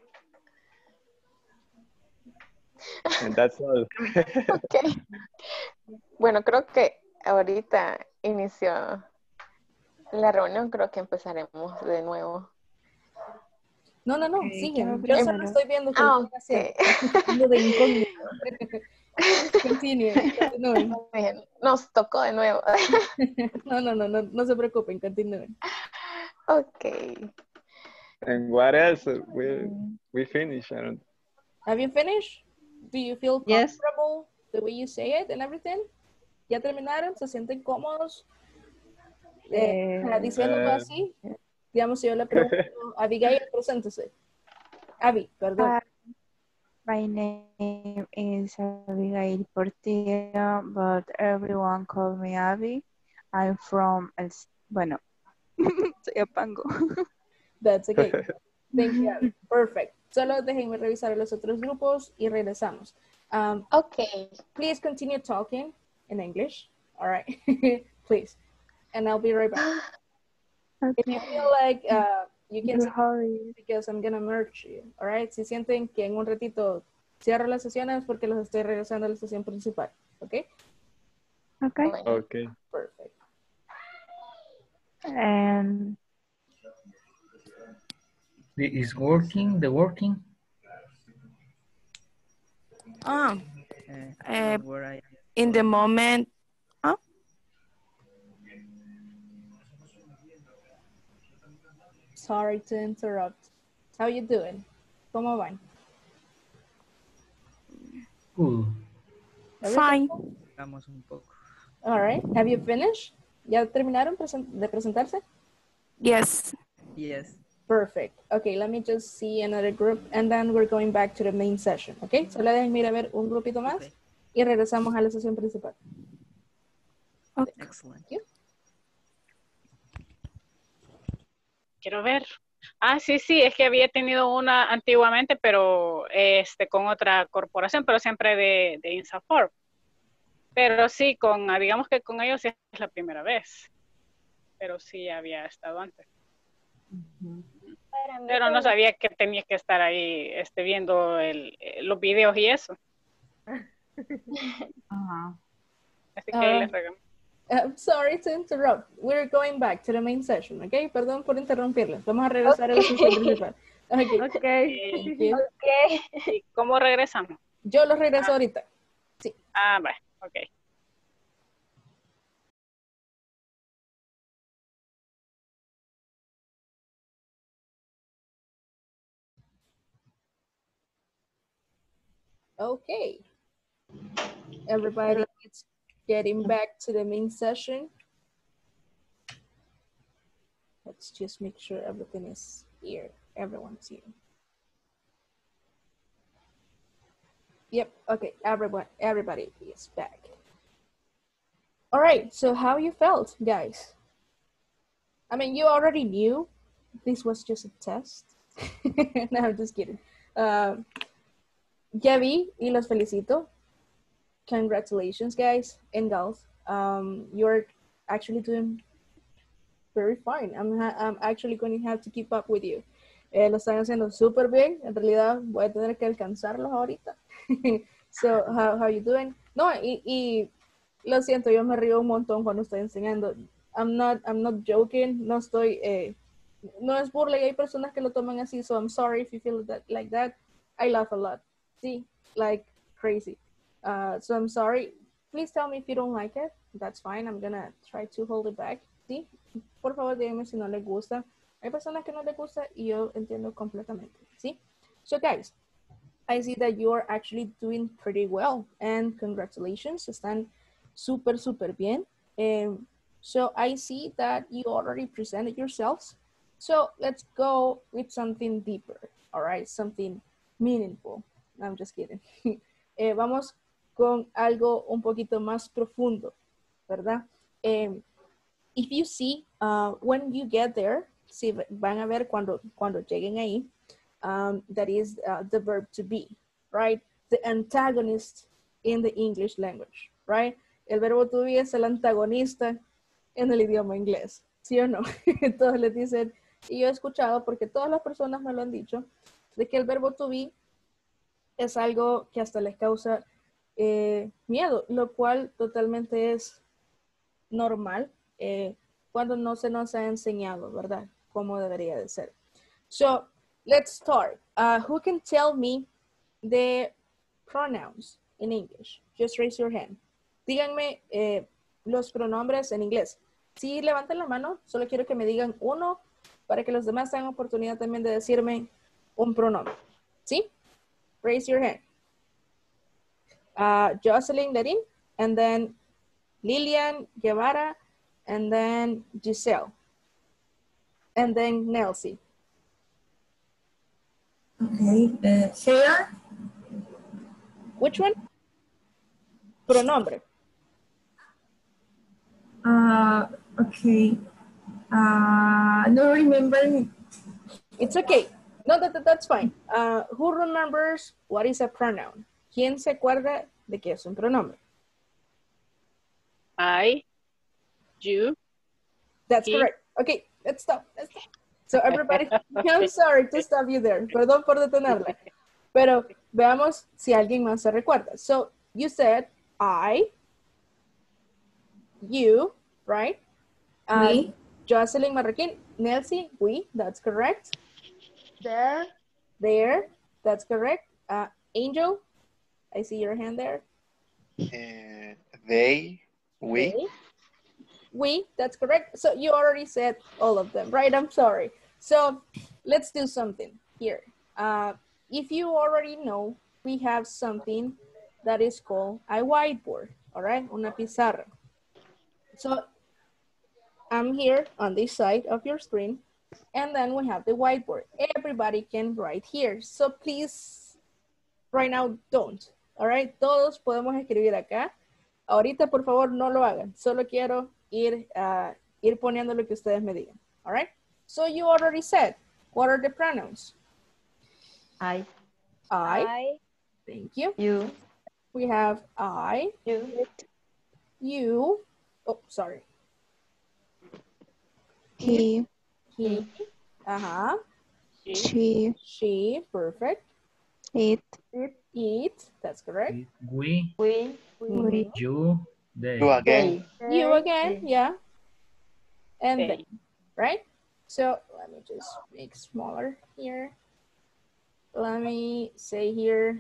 And that's all. Okay. Bueno, creo que ahorita inició la reunión, creo que empezaremos de nuevo. No, no, no, okay. Siguen. Yo solo estoy viendo que ah, lo okay. de Continue. Continue. Nos tocó de nuevo. No, no, no, no, no se preocupen, continúen. Ok. And what else? We, we finish, I don't... Have you finished? Do you feel comfortable yes. the way you say it and everything? ¿Ya terminaron? ¿Se sienten cómodos? Eh, uh, diciéndolo uh, así. Digamos, si yo le pregunto a Abigail, preséntese. Abby, perdón. Uh, my name is Abigail Portillo, but everyone calls me Abby. I'm from, El... bueno, soy Apango. That's okay. Thank you, Abby. Perfect. Solo déjenme revisar los otros grupos y regresamos. Um, okay. Please continue talking in English. All right. Please. And I'll be right back. Okay. If you feel like uh, you can hurry because I'm going to merge you. All right. Si sienten que en un ratito cierro las sesiones porque los estoy regresando a la sesión principal. Okay. Okay. Okay. Perfect. And... Is working the working Ah, eh, in the moment. Ah. Sorry to interrupt. How you doing? ¿Cómo van? Cool. Fine. Vamos un poco. All right. Have you finished? ¿Ya terminaron de presentarse? Yes. Yes. Perfect. Okay, let me just see another group and then we're going back to the main session. Okay, solo dejen ir a ver un grupito más okay. Y regresamos a la sesión principal. Okay. Excellent. Thank you. Quiero ver. Ah, sí, sí, es que había tenido una antiguamente, pero este con otra corporación, pero siempre de, de INSAFORP. Pero sí, con, digamos que con ellos es la primera vez. Pero sí había estado antes. Uh-huh. Pero no sabía que tenía que estar ahí este, viendo el, los videos y eso. Uh-huh. Así que uh, les regalo. I'm sorry to interrupt. We're going back to the main session, okay? Perdón por interrumpirles. Vamos a regresar okay. a la sesión principal. Okay. Okay. Okay. Okay. ¿Cómo regresamos? Yo los regreso ah. ahorita. Sí. Ah, vale. Okay. Okay, everybody, it's getting back to the main session. Let's just make sure everything is here. Everyone's here. Yep, okay, everyone, everybody is back. All right, so how you felt, guys? I mean, you already knew this was just a test. No, I'm just kidding. Um, Ya vi y los felicito. Congratulations, guys and girls. Um, you're actually doing very fine. I'm, ha I'm actually going to have to keep up with you. Eh, lo están haciendo súper bien. En realidad voy a tener que alcanzarlos ahorita. So, how, how you doing? No, y, y lo siento, yo me río un montón cuando estoy enseñando. I'm not, I'm not joking. No estoy, eh, no es burla y hay personas que lo toman así. So, I'm sorry if you feel that, like that. I laugh a lot. See, like crazy. Uh, so I'm sorry. Please tell me if you don't like it. That's fine. I'm gonna try to hold it back. Sí, por favor, díganme si no les gusta. Hay personas que no les gusta y yo entiendo completamente. Sí. So guys, I see that you are actually doing pretty well and congratulations. Están super, super bien. Um, so I see that you already presented yourselves. So let's go with something deeper. All right, something meaningful. I'm just kidding. Eh, vamos con algo un poquito más profundo, ¿verdad? Um, if you see, uh, when you get there, si van a ver cuando, cuando lleguen ahí, um, that is uh, the verb to be, right? The antagonist in the English language, right? El verbo to be es el antagonista en el idioma inglés, ¿sí o no? Todos les dicen, y yo he escuchado, porque todas las personas me lo han dicho, de que el verbo to be es algo que hasta les causa eh, miedo, lo cual totalmente es normal eh, cuando no se nos ha enseñado, ¿verdad? Como debería de ser. So, let's start. Uh, who can tell me the pronouns in English? Just raise your hand. Díganme eh, los pronombres en inglés. Si levantan la mano, solo quiero que me digan uno para que los demás tengan oportunidad también de decirme un pronombre. ¿Sí? Raise your hand. Uh, Jocelyn Larín, and then Lilian Guevara, and then Giselle, and then Nelsy. Okay, uh, Sarah. Which one? Pronombre. Uh, okay. Uh, I don't remember. It's okay. No, that, that, that's fine. Uh, who remembers what is a pronoun? ¿Quién se acuerda de qué es un pronombre? I, you. That's he. Correct. Okay, let's stop. Let's stop. So everybody, I'm sorry to stop you there. Perdón por detenerla. Pero veamos si alguien más se recuerda. So you said I, you, right? Uh, Me. Jocelyn Marroquín, Nelsy, we, that's correct. There, there, that's correct. Uh, Angel, I see your hand there. Uh, they, we. They, we, that's correct. So you already said all of them, right? I'm sorry. So let's do something here. Uh, if you already know, we have something that is called a whiteboard, all right? Una pizarra. So I'm here on this side of your screen, and then we have the whiteboard. Everybody can write here. So please, right now, don't. All right, todos podemos escribir acá. Ahorita, por favor, no lo hagan. Solo quiero ir, uh, ir poniendo lo que ustedes me digan. All right? So you already said, what are the pronouns? I. I. I. Thank you. You. We have I. You. You. Oh, sorry. He. He. Uh-huh. She. She. She. Perfect. It. It. It. That's correct. It. We. We. We. You. They. You again. They. You again. Yeah. And they. They. Right? So let me just make smaller here. Let me say here.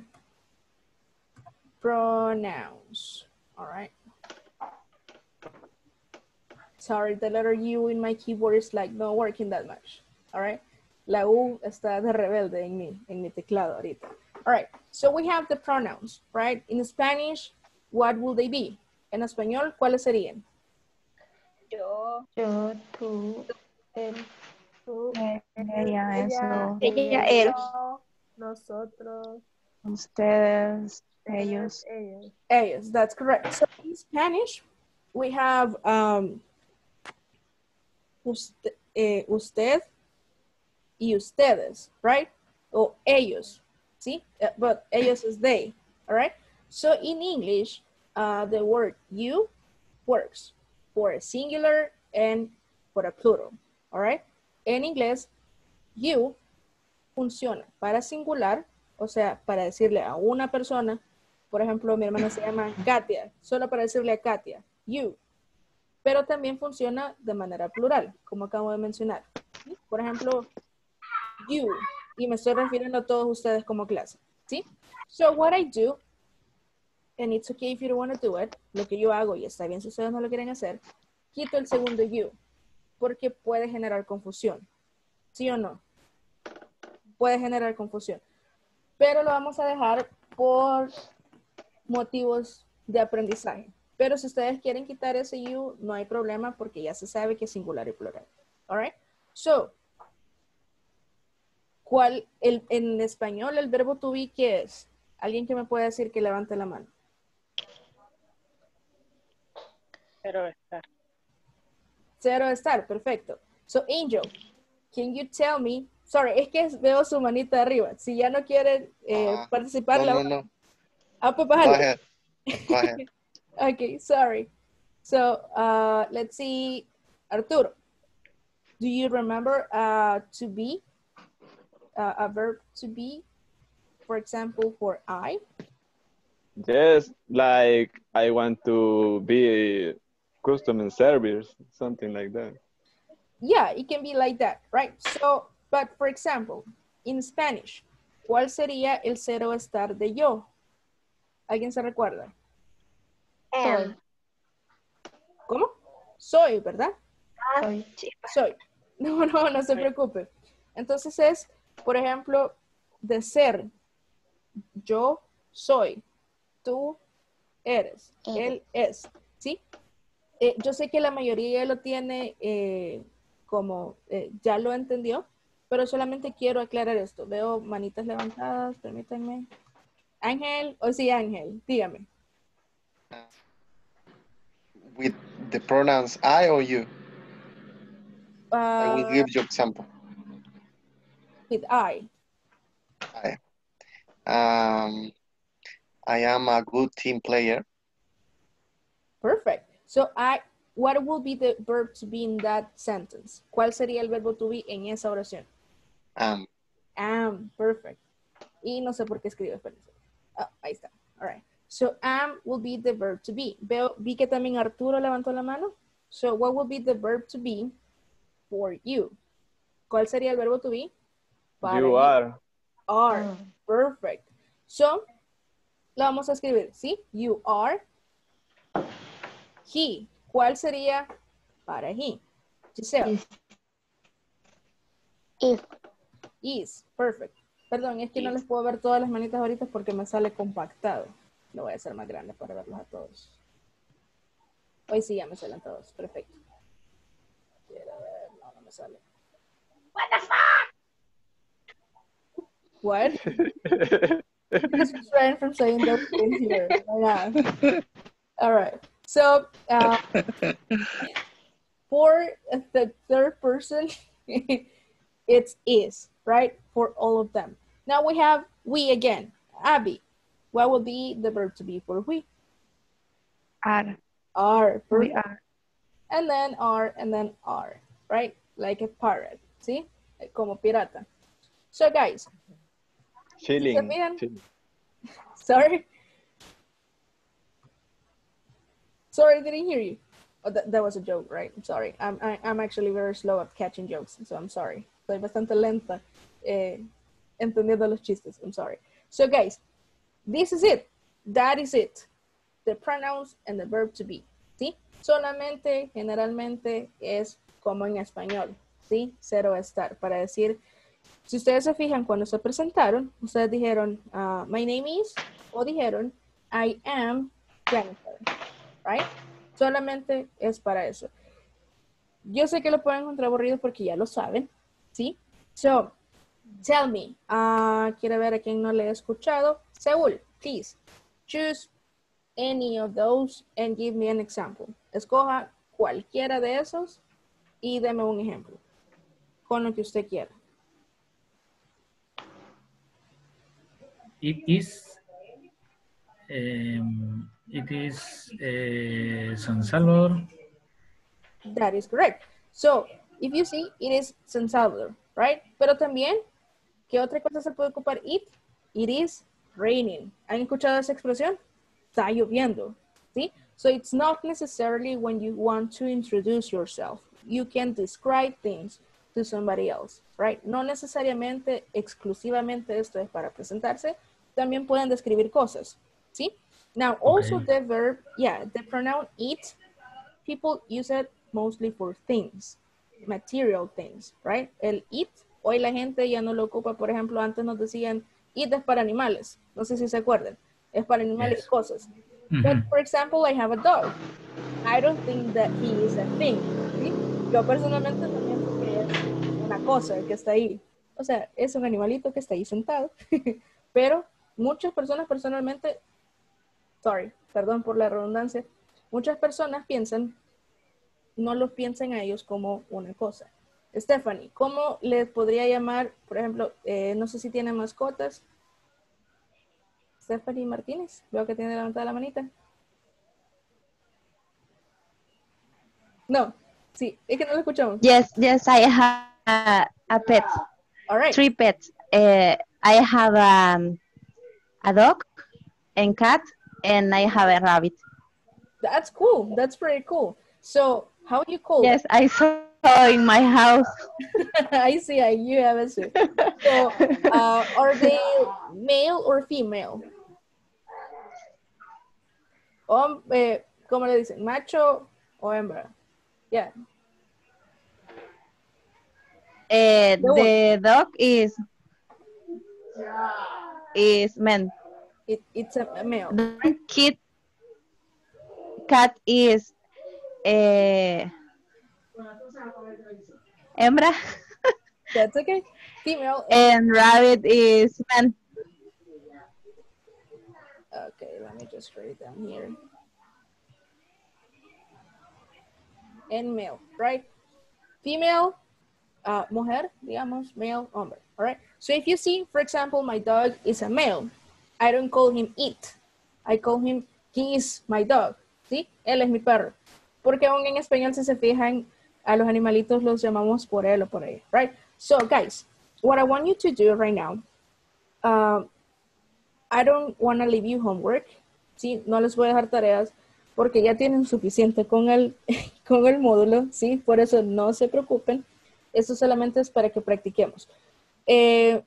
Pronouns. All right. Sorry, the letter U in my keyboard is like not working that much. All right. La U está de rebelde en mi, en mi teclado ahorita. All right. So we have the pronouns, right? In Spanish, what will they be? En español, ¿cuáles serían? Yo, yo, tú, él, tú, ella, ella, eso, ella, él, nosotros, ustedes, ellos. Ellos, ellos, that's correct. So in Spanish, we have... Um, Usted, eh, usted y ustedes, right? O ellos, see? But ellos is they, all right? So in English, uh, the word you works for a singular and for a plural, all right? En inglés, you funciona para singular, o sea, para decirle a una persona, por ejemplo, mi hermana se llama Katia, solo para decirle a Katia, you. Pero también funciona de manera plural, como acabo de mencionar. ¿Sí? Por ejemplo, you, y me estoy refiriendo a todos ustedes como clase, ¿sí? So what I do, and it's okay if you don't want to do it, lo que yo hago, y está bien si ustedes no lo quieren hacer, quito el segundo you, porque puede generar confusión, ¿sí o no? Puede generar confusión, pero lo vamos a dejar por motivos de aprendizaje. Pero si ustedes quieren quitar ese you, no hay problema porque ya se sabe que es singular y plural. All right? So, ¿cuál, el, en español, el verbo to be, ¿qué es? ¿Alguien que me pueda decir que levante la mano? Cero estar. Cero estar, perfecto. So, Angel, can you tell me? Sorry, es que veo su manita arriba. Si ya no quieren eh, uh, participar, no, la no, no. Ah, pues bájalo. Go ahead. Go ahead. Okay, sorry. So, uh, let's see, Arturo, do you remember uh, to be, uh, a verb to be, for example, for I? Yes, like I want to be a customer service, something like that. Yeah, it can be like that, right? So, but for example, in Spanish, ¿cuál sería el cero estar de yo? ¿Alguien se recuerda? Soy. ¿Cómo? Soy, ¿verdad? Soy. Soy. No, no, no se preocupe. Entonces es, por ejemplo, de ser. Yo soy. Tú eres. Él es. ¿Sí? Eh, yo sé que la mayoría lo tiene eh, como eh, ya lo entendió, pero solamente quiero aclarar esto. Veo manitas levantadas, permítanme. Ángel, o oh, sí, Ángel, dígame. With the pronouns I or you? Uh, I will give you example. With I. I. Um, I am a good team player. Perfect. So I, what will be the verb to be in that sentence? ¿Cuál sería el verbo to be en esa oración? Am. Um. Am, um, perfect. Y no sé por qué escribo. Oh, ahí está. All right. So, am will be the verb to be. Veo, vi que también Arturo levantó la mano. So, what will be the verb to be for you? ¿Cuál sería el verbo to be? Para you, you are. Are. Perfect. So, lo vamos a escribir, ¿sí? You are he. ¿Cuál sería para he? Giselle. Is. Is. Perfect. Perdón, es que is. No les puedo ver todas las manitas ahorita porque me sale compactado. Lo voy a hacer más grande para verlos a todos. Hoy sí ya me salen todos. Perfecto. Quiero ver. No, no me sale. What the fuck? What? Please refrain from saying those things here. Yeah. All right. So, uh, for the third person, it's is, right? For all of them. Now we have we again. Abby, what will be the verb to be for we? Are. Are. We are. And then are, and then are, right? Like a pirate, ¿sí? Como pirata. So, guys. Chilling. Chilling. Sorry? Sorry, I didn't hear you. Oh, that, that was a joke, right? I'm sorry. I'm, I, I'm actually very slow at catching jokes, so I'm sorry. Soy bastante lenta eh, entendiendo los chistes. I'm sorry. So, guys, this is it. That is it. The pronouns and the verb to be, ¿sí? Solamente, generalmente, es como en español, ¿sí? Cero estar. Para decir, si ustedes se fijan, cuando se presentaron, ustedes dijeron, uh, my name is, o dijeron, I am Jennifer, right? Solamente es para eso. Yo sé que lo pueden encontrar aburrido porque ya lo saben, ¿sí? So, tell me, uh, quiero ver a quién no le he escuchado. Saúl, please, choose any of those and give me an example. Escoja cualquiera de esos y deme un ejemplo con lo que usted quiera. It is um, it is uh, San Salvador. That is correct. So, if you see, it is San Salvador, right? Pero también, ¿qué otra cosa se puede ocupar it? It is raining. ¿Han escuchado esa expresión? Está lloviendo, ¿sí? So it's not necessarily when you want to introduce yourself. You can describe things to somebody else, right? No necesariamente, exclusivamente esto es para presentarse. También pueden describir cosas, ¿sí? Now, also okay. The verb, yeah, the pronoun it, people use it mostly for things, material things, right? El it, hoy la gente ya no lo ocupa. Por ejemplo, antes nos decían, it es para animales. No sé si se acuerdan. Es para animales y yes. Cosas. Mm-hmm. But, for example, I have a dog. I don't think that he is a thing. ¿Sí? Yo personalmente no pienso que es una cosa que está ahí. O sea, es un animalito que está ahí sentado. Pero muchas personas personalmente, sorry, perdón por la redundancia, muchas personas piensan, no los piensan a ellos como una cosa. Stephanie, ¿cómo les podría llamar, por ejemplo, eh, no sé si tienen mascotas, Stephanie Martínez, veo que tiene levantada la manita. No, sí, es que no lo escuchamos. Yes, yes, I have a, a pet. All right. Three pets. Uh, I have um, a dog, and cat, and I have a rabbit. That's cool. That's pretty cool. So, how do you call? Yes, I saw in my house. I see. I you have a suit. So, uh, are they male or female? Um, eh, ¿cómo le dicen? ¿Macho o hembra? Yeah. Eh, the dog is is man. It, it's a male. The kid cat is eh, hembra. That's okay. Female. And rabbit is man. Okay, let me just read them here. And male, right? Female, uh, mujer, digamos, male, hombre, all right? So if you see, for example, my dog is a male. I don't call him it. I call him, he is my dog, ¿sí? Él es mi perro. Porque aún en español, si se fijan, a los animalitos los llamamos por él o por ella, right? So, guys, what I want you to do right now, um, I don't want to leave you homework, ¿sí? No les voy a dejar tareas porque ya tienen suficiente con el, con el módulo, ¿sí? Por eso no se preocupen. Esto solamente es para que practiquemos. Eh,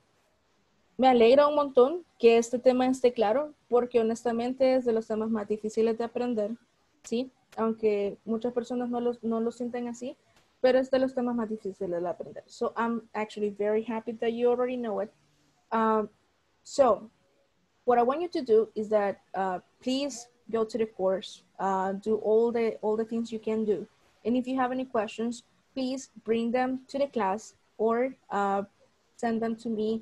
Me alegra un montón que este tema esté claro, porque honestamente es de los temas más difíciles de aprender, ¿sí? Aunque muchas personas no lo no los sienten así, pero es de los temas más difíciles de aprender. So I'm actually very happy that you already know it. Um, so what I want you to do is that uh, please go to the course, uh, do all the, all the things you can do. And if you have any questions, please bring them to the class or uh, send them to me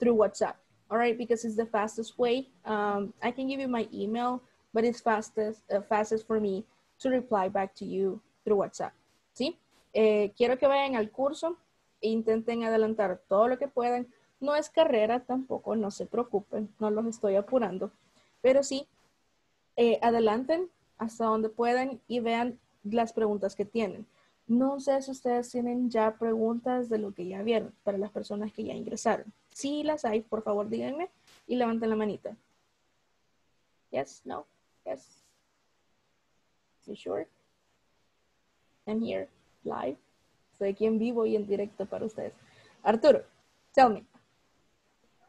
through WhatsApp, all right? Because it's the fastest way. Um, I can give you my email, but it's fastest, uh, fastest for me to reply back to you through WhatsApp, ¿sí? Eh, quiero que vayan al curso e intenten adelantar todo lo que puedan. No es carrera tampoco, no se preocupen, no los estoy apurando, pero sí, eh, adelanten hasta donde puedan y vean las preguntas que tienen. No sé si ustedes tienen ya preguntas de lo que ya vieron para las personas que ya ingresaron. Si las hay, por favor, díganme y levanten la manita. Yes, no, yes. You sure? I'm here, live. Estoy aquí en vivo y en directo para ustedes. Arturo, tell me.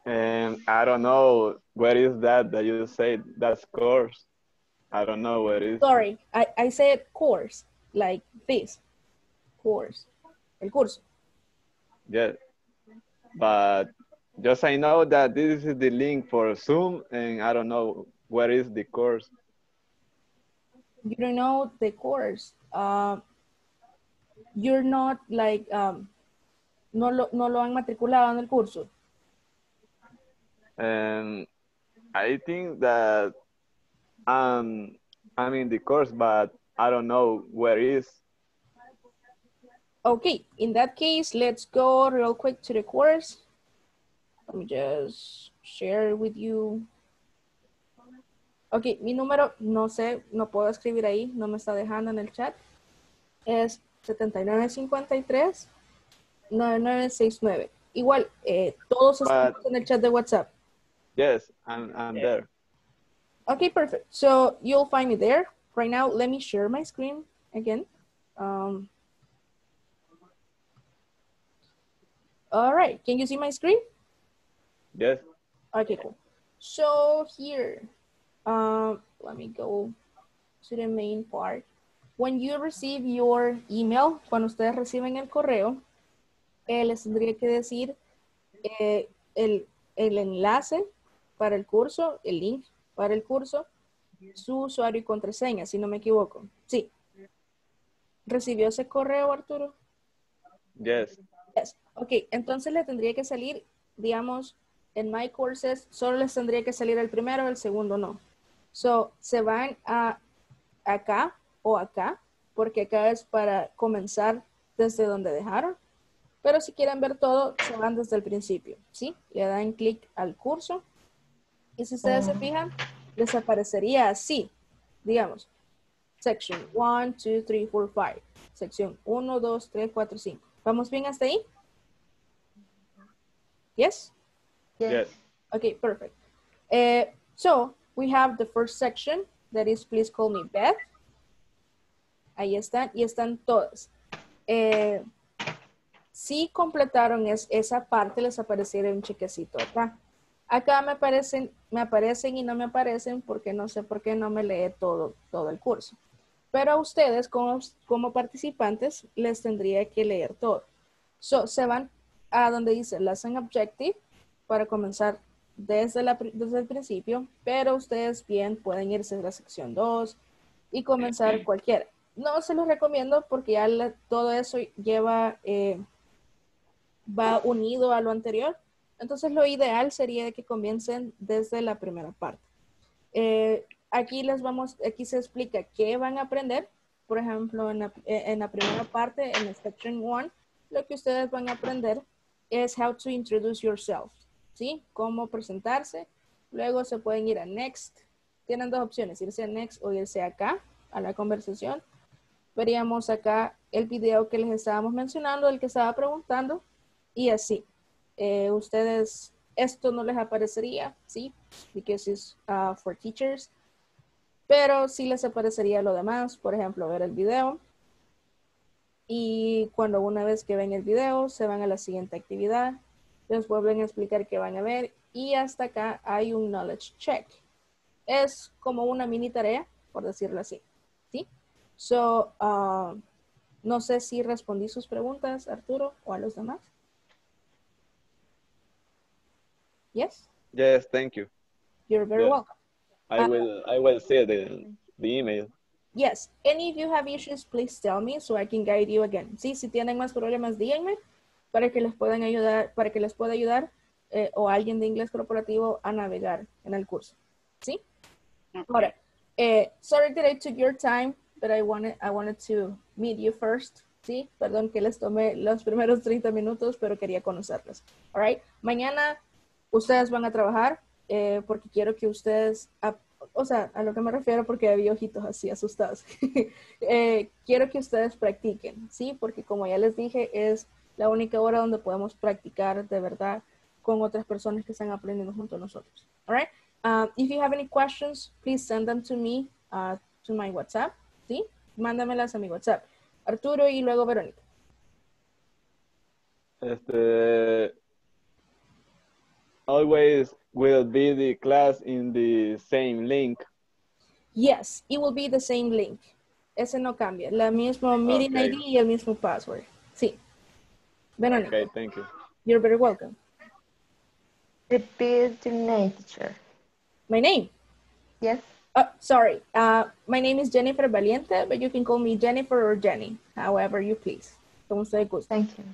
Um, I don't know, where is that that you said that's course? I don't know where it is. Sorry, I, I said course, like this. Course. El curso. Yeah. But just I know that this is the link for Zoom and I don't know where is the course. You don't know the course. Uh, you're not like, um, no, lo, no lo han matriculado en el curso. And I think that um, I'm in the course, but I don't know where it is. Okay, in that case, let's go real quick to the course. Let me just share with you. Okay, mi número, no sé, no puedo escribir ahí, no me está dejando en el chat. Es siete nueve cinco tres, nueve nueve seis nueve. Igual, eh, todos estamos en el chat de WhatsApp. Yes, I'm, I'm there. Okay, perfect. So you'll find me there. Right now, let me share my screen again. Um, All right, can you see my screen? Yes. Okay, cool. So here, um, let me go to the main part. When you receive your email, cuando ustedes reciben el correo, eh, les tendría que decir eh, el, el enlace para el curso, el link para el curso, su usuario y contraseña, si no me equivoco. Sí. ¿Recibió ese correo, Arturo? Yes. Yes. Ok, entonces le tendría que salir, digamos, en My Courses, solo les tendría que salir el primero, el segundo no. So, se van a acá o acá, porque acá es para comenzar desde donde dejaron. Pero si quieren ver todo, se van desde el principio, ¿sí? Le dan clic al curso. Y si ustedes se fijan, les aparecería así, digamos. Sección uno, dos, tres, cuatro, cinco. Sección uno, dos, tres, cuatro, cinco. ¿Vamos bien hasta ahí? Yes? Yes. Okay, perfect. Uh, so, we have the first section that is Please Call Me Beth. Ahí están, y están todas. Eh, si completaron es, esa parte, les apareciera un chequecito acá. Acá me aparecen, me aparecen y no me aparecen porque no sé por qué no me lee todo, todo el curso. Pero a ustedes, como, como participantes, les tendría que leer todo. So, se van a donde dice Lesson Objective para comenzar desde, la, desde el principio, pero ustedes bien pueden irse a la sección dos y comenzar cualquiera. No se los recomiendo porque ya la, todo eso lleva, eh, va unido a lo anterior, entonces lo ideal sería que comiencen desde la primera parte. Eh, aquí les vamos, aquí se explica qué van a aprender, por ejemplo, en la, en la primera parte, en la section uno, lo que ustedes van a aprender es how to introduce yourself, ¿sí? Cómo presentarse. Luego se pueden ir a next. Tienen dos opciones, irse a next o irse acá, a la conversación. Veríamos acá el video que les estábamos mencionando, el que estaba preguntando, y así. Eh, ustedes, esto no les aparecería, ¿sí? Because it's uh, for teachers. Pero sí les aparecería lo demás, por ejemplo, ver el video. Y cuando una vez que ven el video, se van a la siguiente actividad. les vuelven a explicar qué van a ver y hasta acá hay un knowledge check. Es como una mini tarea, por decirlo así, ¿sí? So, uh, no sé si respondí sus preguntas, Arturo, o a los demás. Yes? Yes, thank you. You're very yes. welcome. I uh, will I will see the, the email. Yes, any of you have issues, please tell me so I can guide you again. Sí, si tienen más problemas, díganme para que les puedan ayudar, para que les pueda ayudar eh, o alguien de inglés corporativo a navegar en el curso. ¿Sí? Okay. Ahora, eh, sorry that I took your time, but I wanted, I wanted to meet you first. Sí, perdón que les tomé los primeros treinta minutos, pero quería conocerlos. All right. Mañana ustedes van a trabajar eh, porque quiero que ustedes, a, o sea, a lo que me refiero porque había ojitos así asustados. eh, quiero que ustedes practiquen, ¿sí? Porque como ya les dije, es la única hora donde podemos practicar de verdad con otras personas que están aprendiendo junto a nosotros. All right. Um, if you have any questions, please send them to me, uh, to my WhatsApp. ¿Sí? Mándamelas a mi WhatsApp. Arturo y luego Verónica. Este, always will be the class in the same link. Yes, it will be the same link. Ese no cambia. La misma meeting okay. I D y el mismo password. Sí. Verónica. Okay, thank you. You're very welcome. Repeat your name, teacher. My name? Yes. Oh, sorry. Uh, my name is Jennifer Valiente, but you can call me Jennifer or Jenny, however you please. Thank you.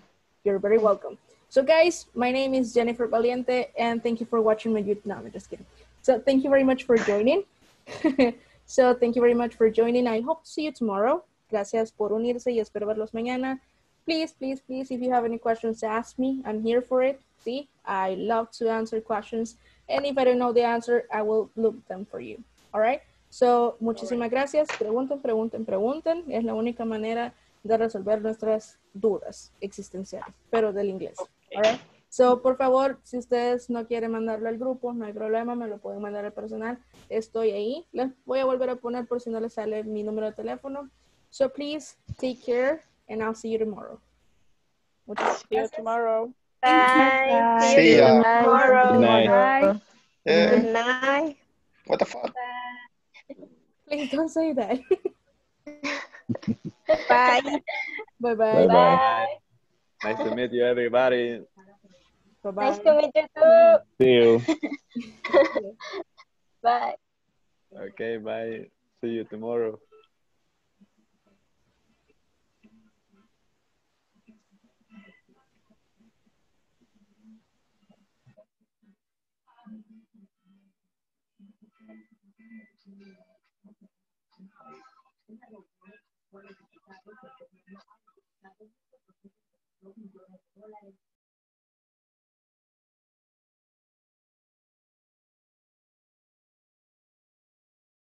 You're very welcome. So guys, my name is Jennifer Valiente, and thank you for watching my YouTube. No, I'm just kidding. So thank you very much for joining. so thank you very much for joining. I hope to see you tomorrow. Gracias por unirse y espero verlos mañana. Please, please, please, if you have any questions, ask me. I'm here for it. See, I love to answer questions. And if I don't know the answer, I will look them for you. All right? So, muchísimas gracias. Pregunten, pregunten, pregunten. Es la única manera de resolver nuestras dudas existenciales, pero del inglés. All right? So, por favor, si ustedes no quieren mandarlo al grupo, no hay problema, me lo pueden mandar al personal. Estoy ahí. Les voy a volver a poner por si no les sale mi número de teléfono. So, please, take care, and I'll see you tomorrow. Muchas gracias. See you tomorrow. Bye. Bye. See ya. Tomorrow. Good night. Bye. Yeah. Good night. What the fuck? Bye. Please don't say that. Bye. Bye. Bye. Bye. Bye. Nice to meet you, everybody. Bye. Bye. Nice to meet you too. See you. Bye. Okay. Bye. See you tomorrow. What is it?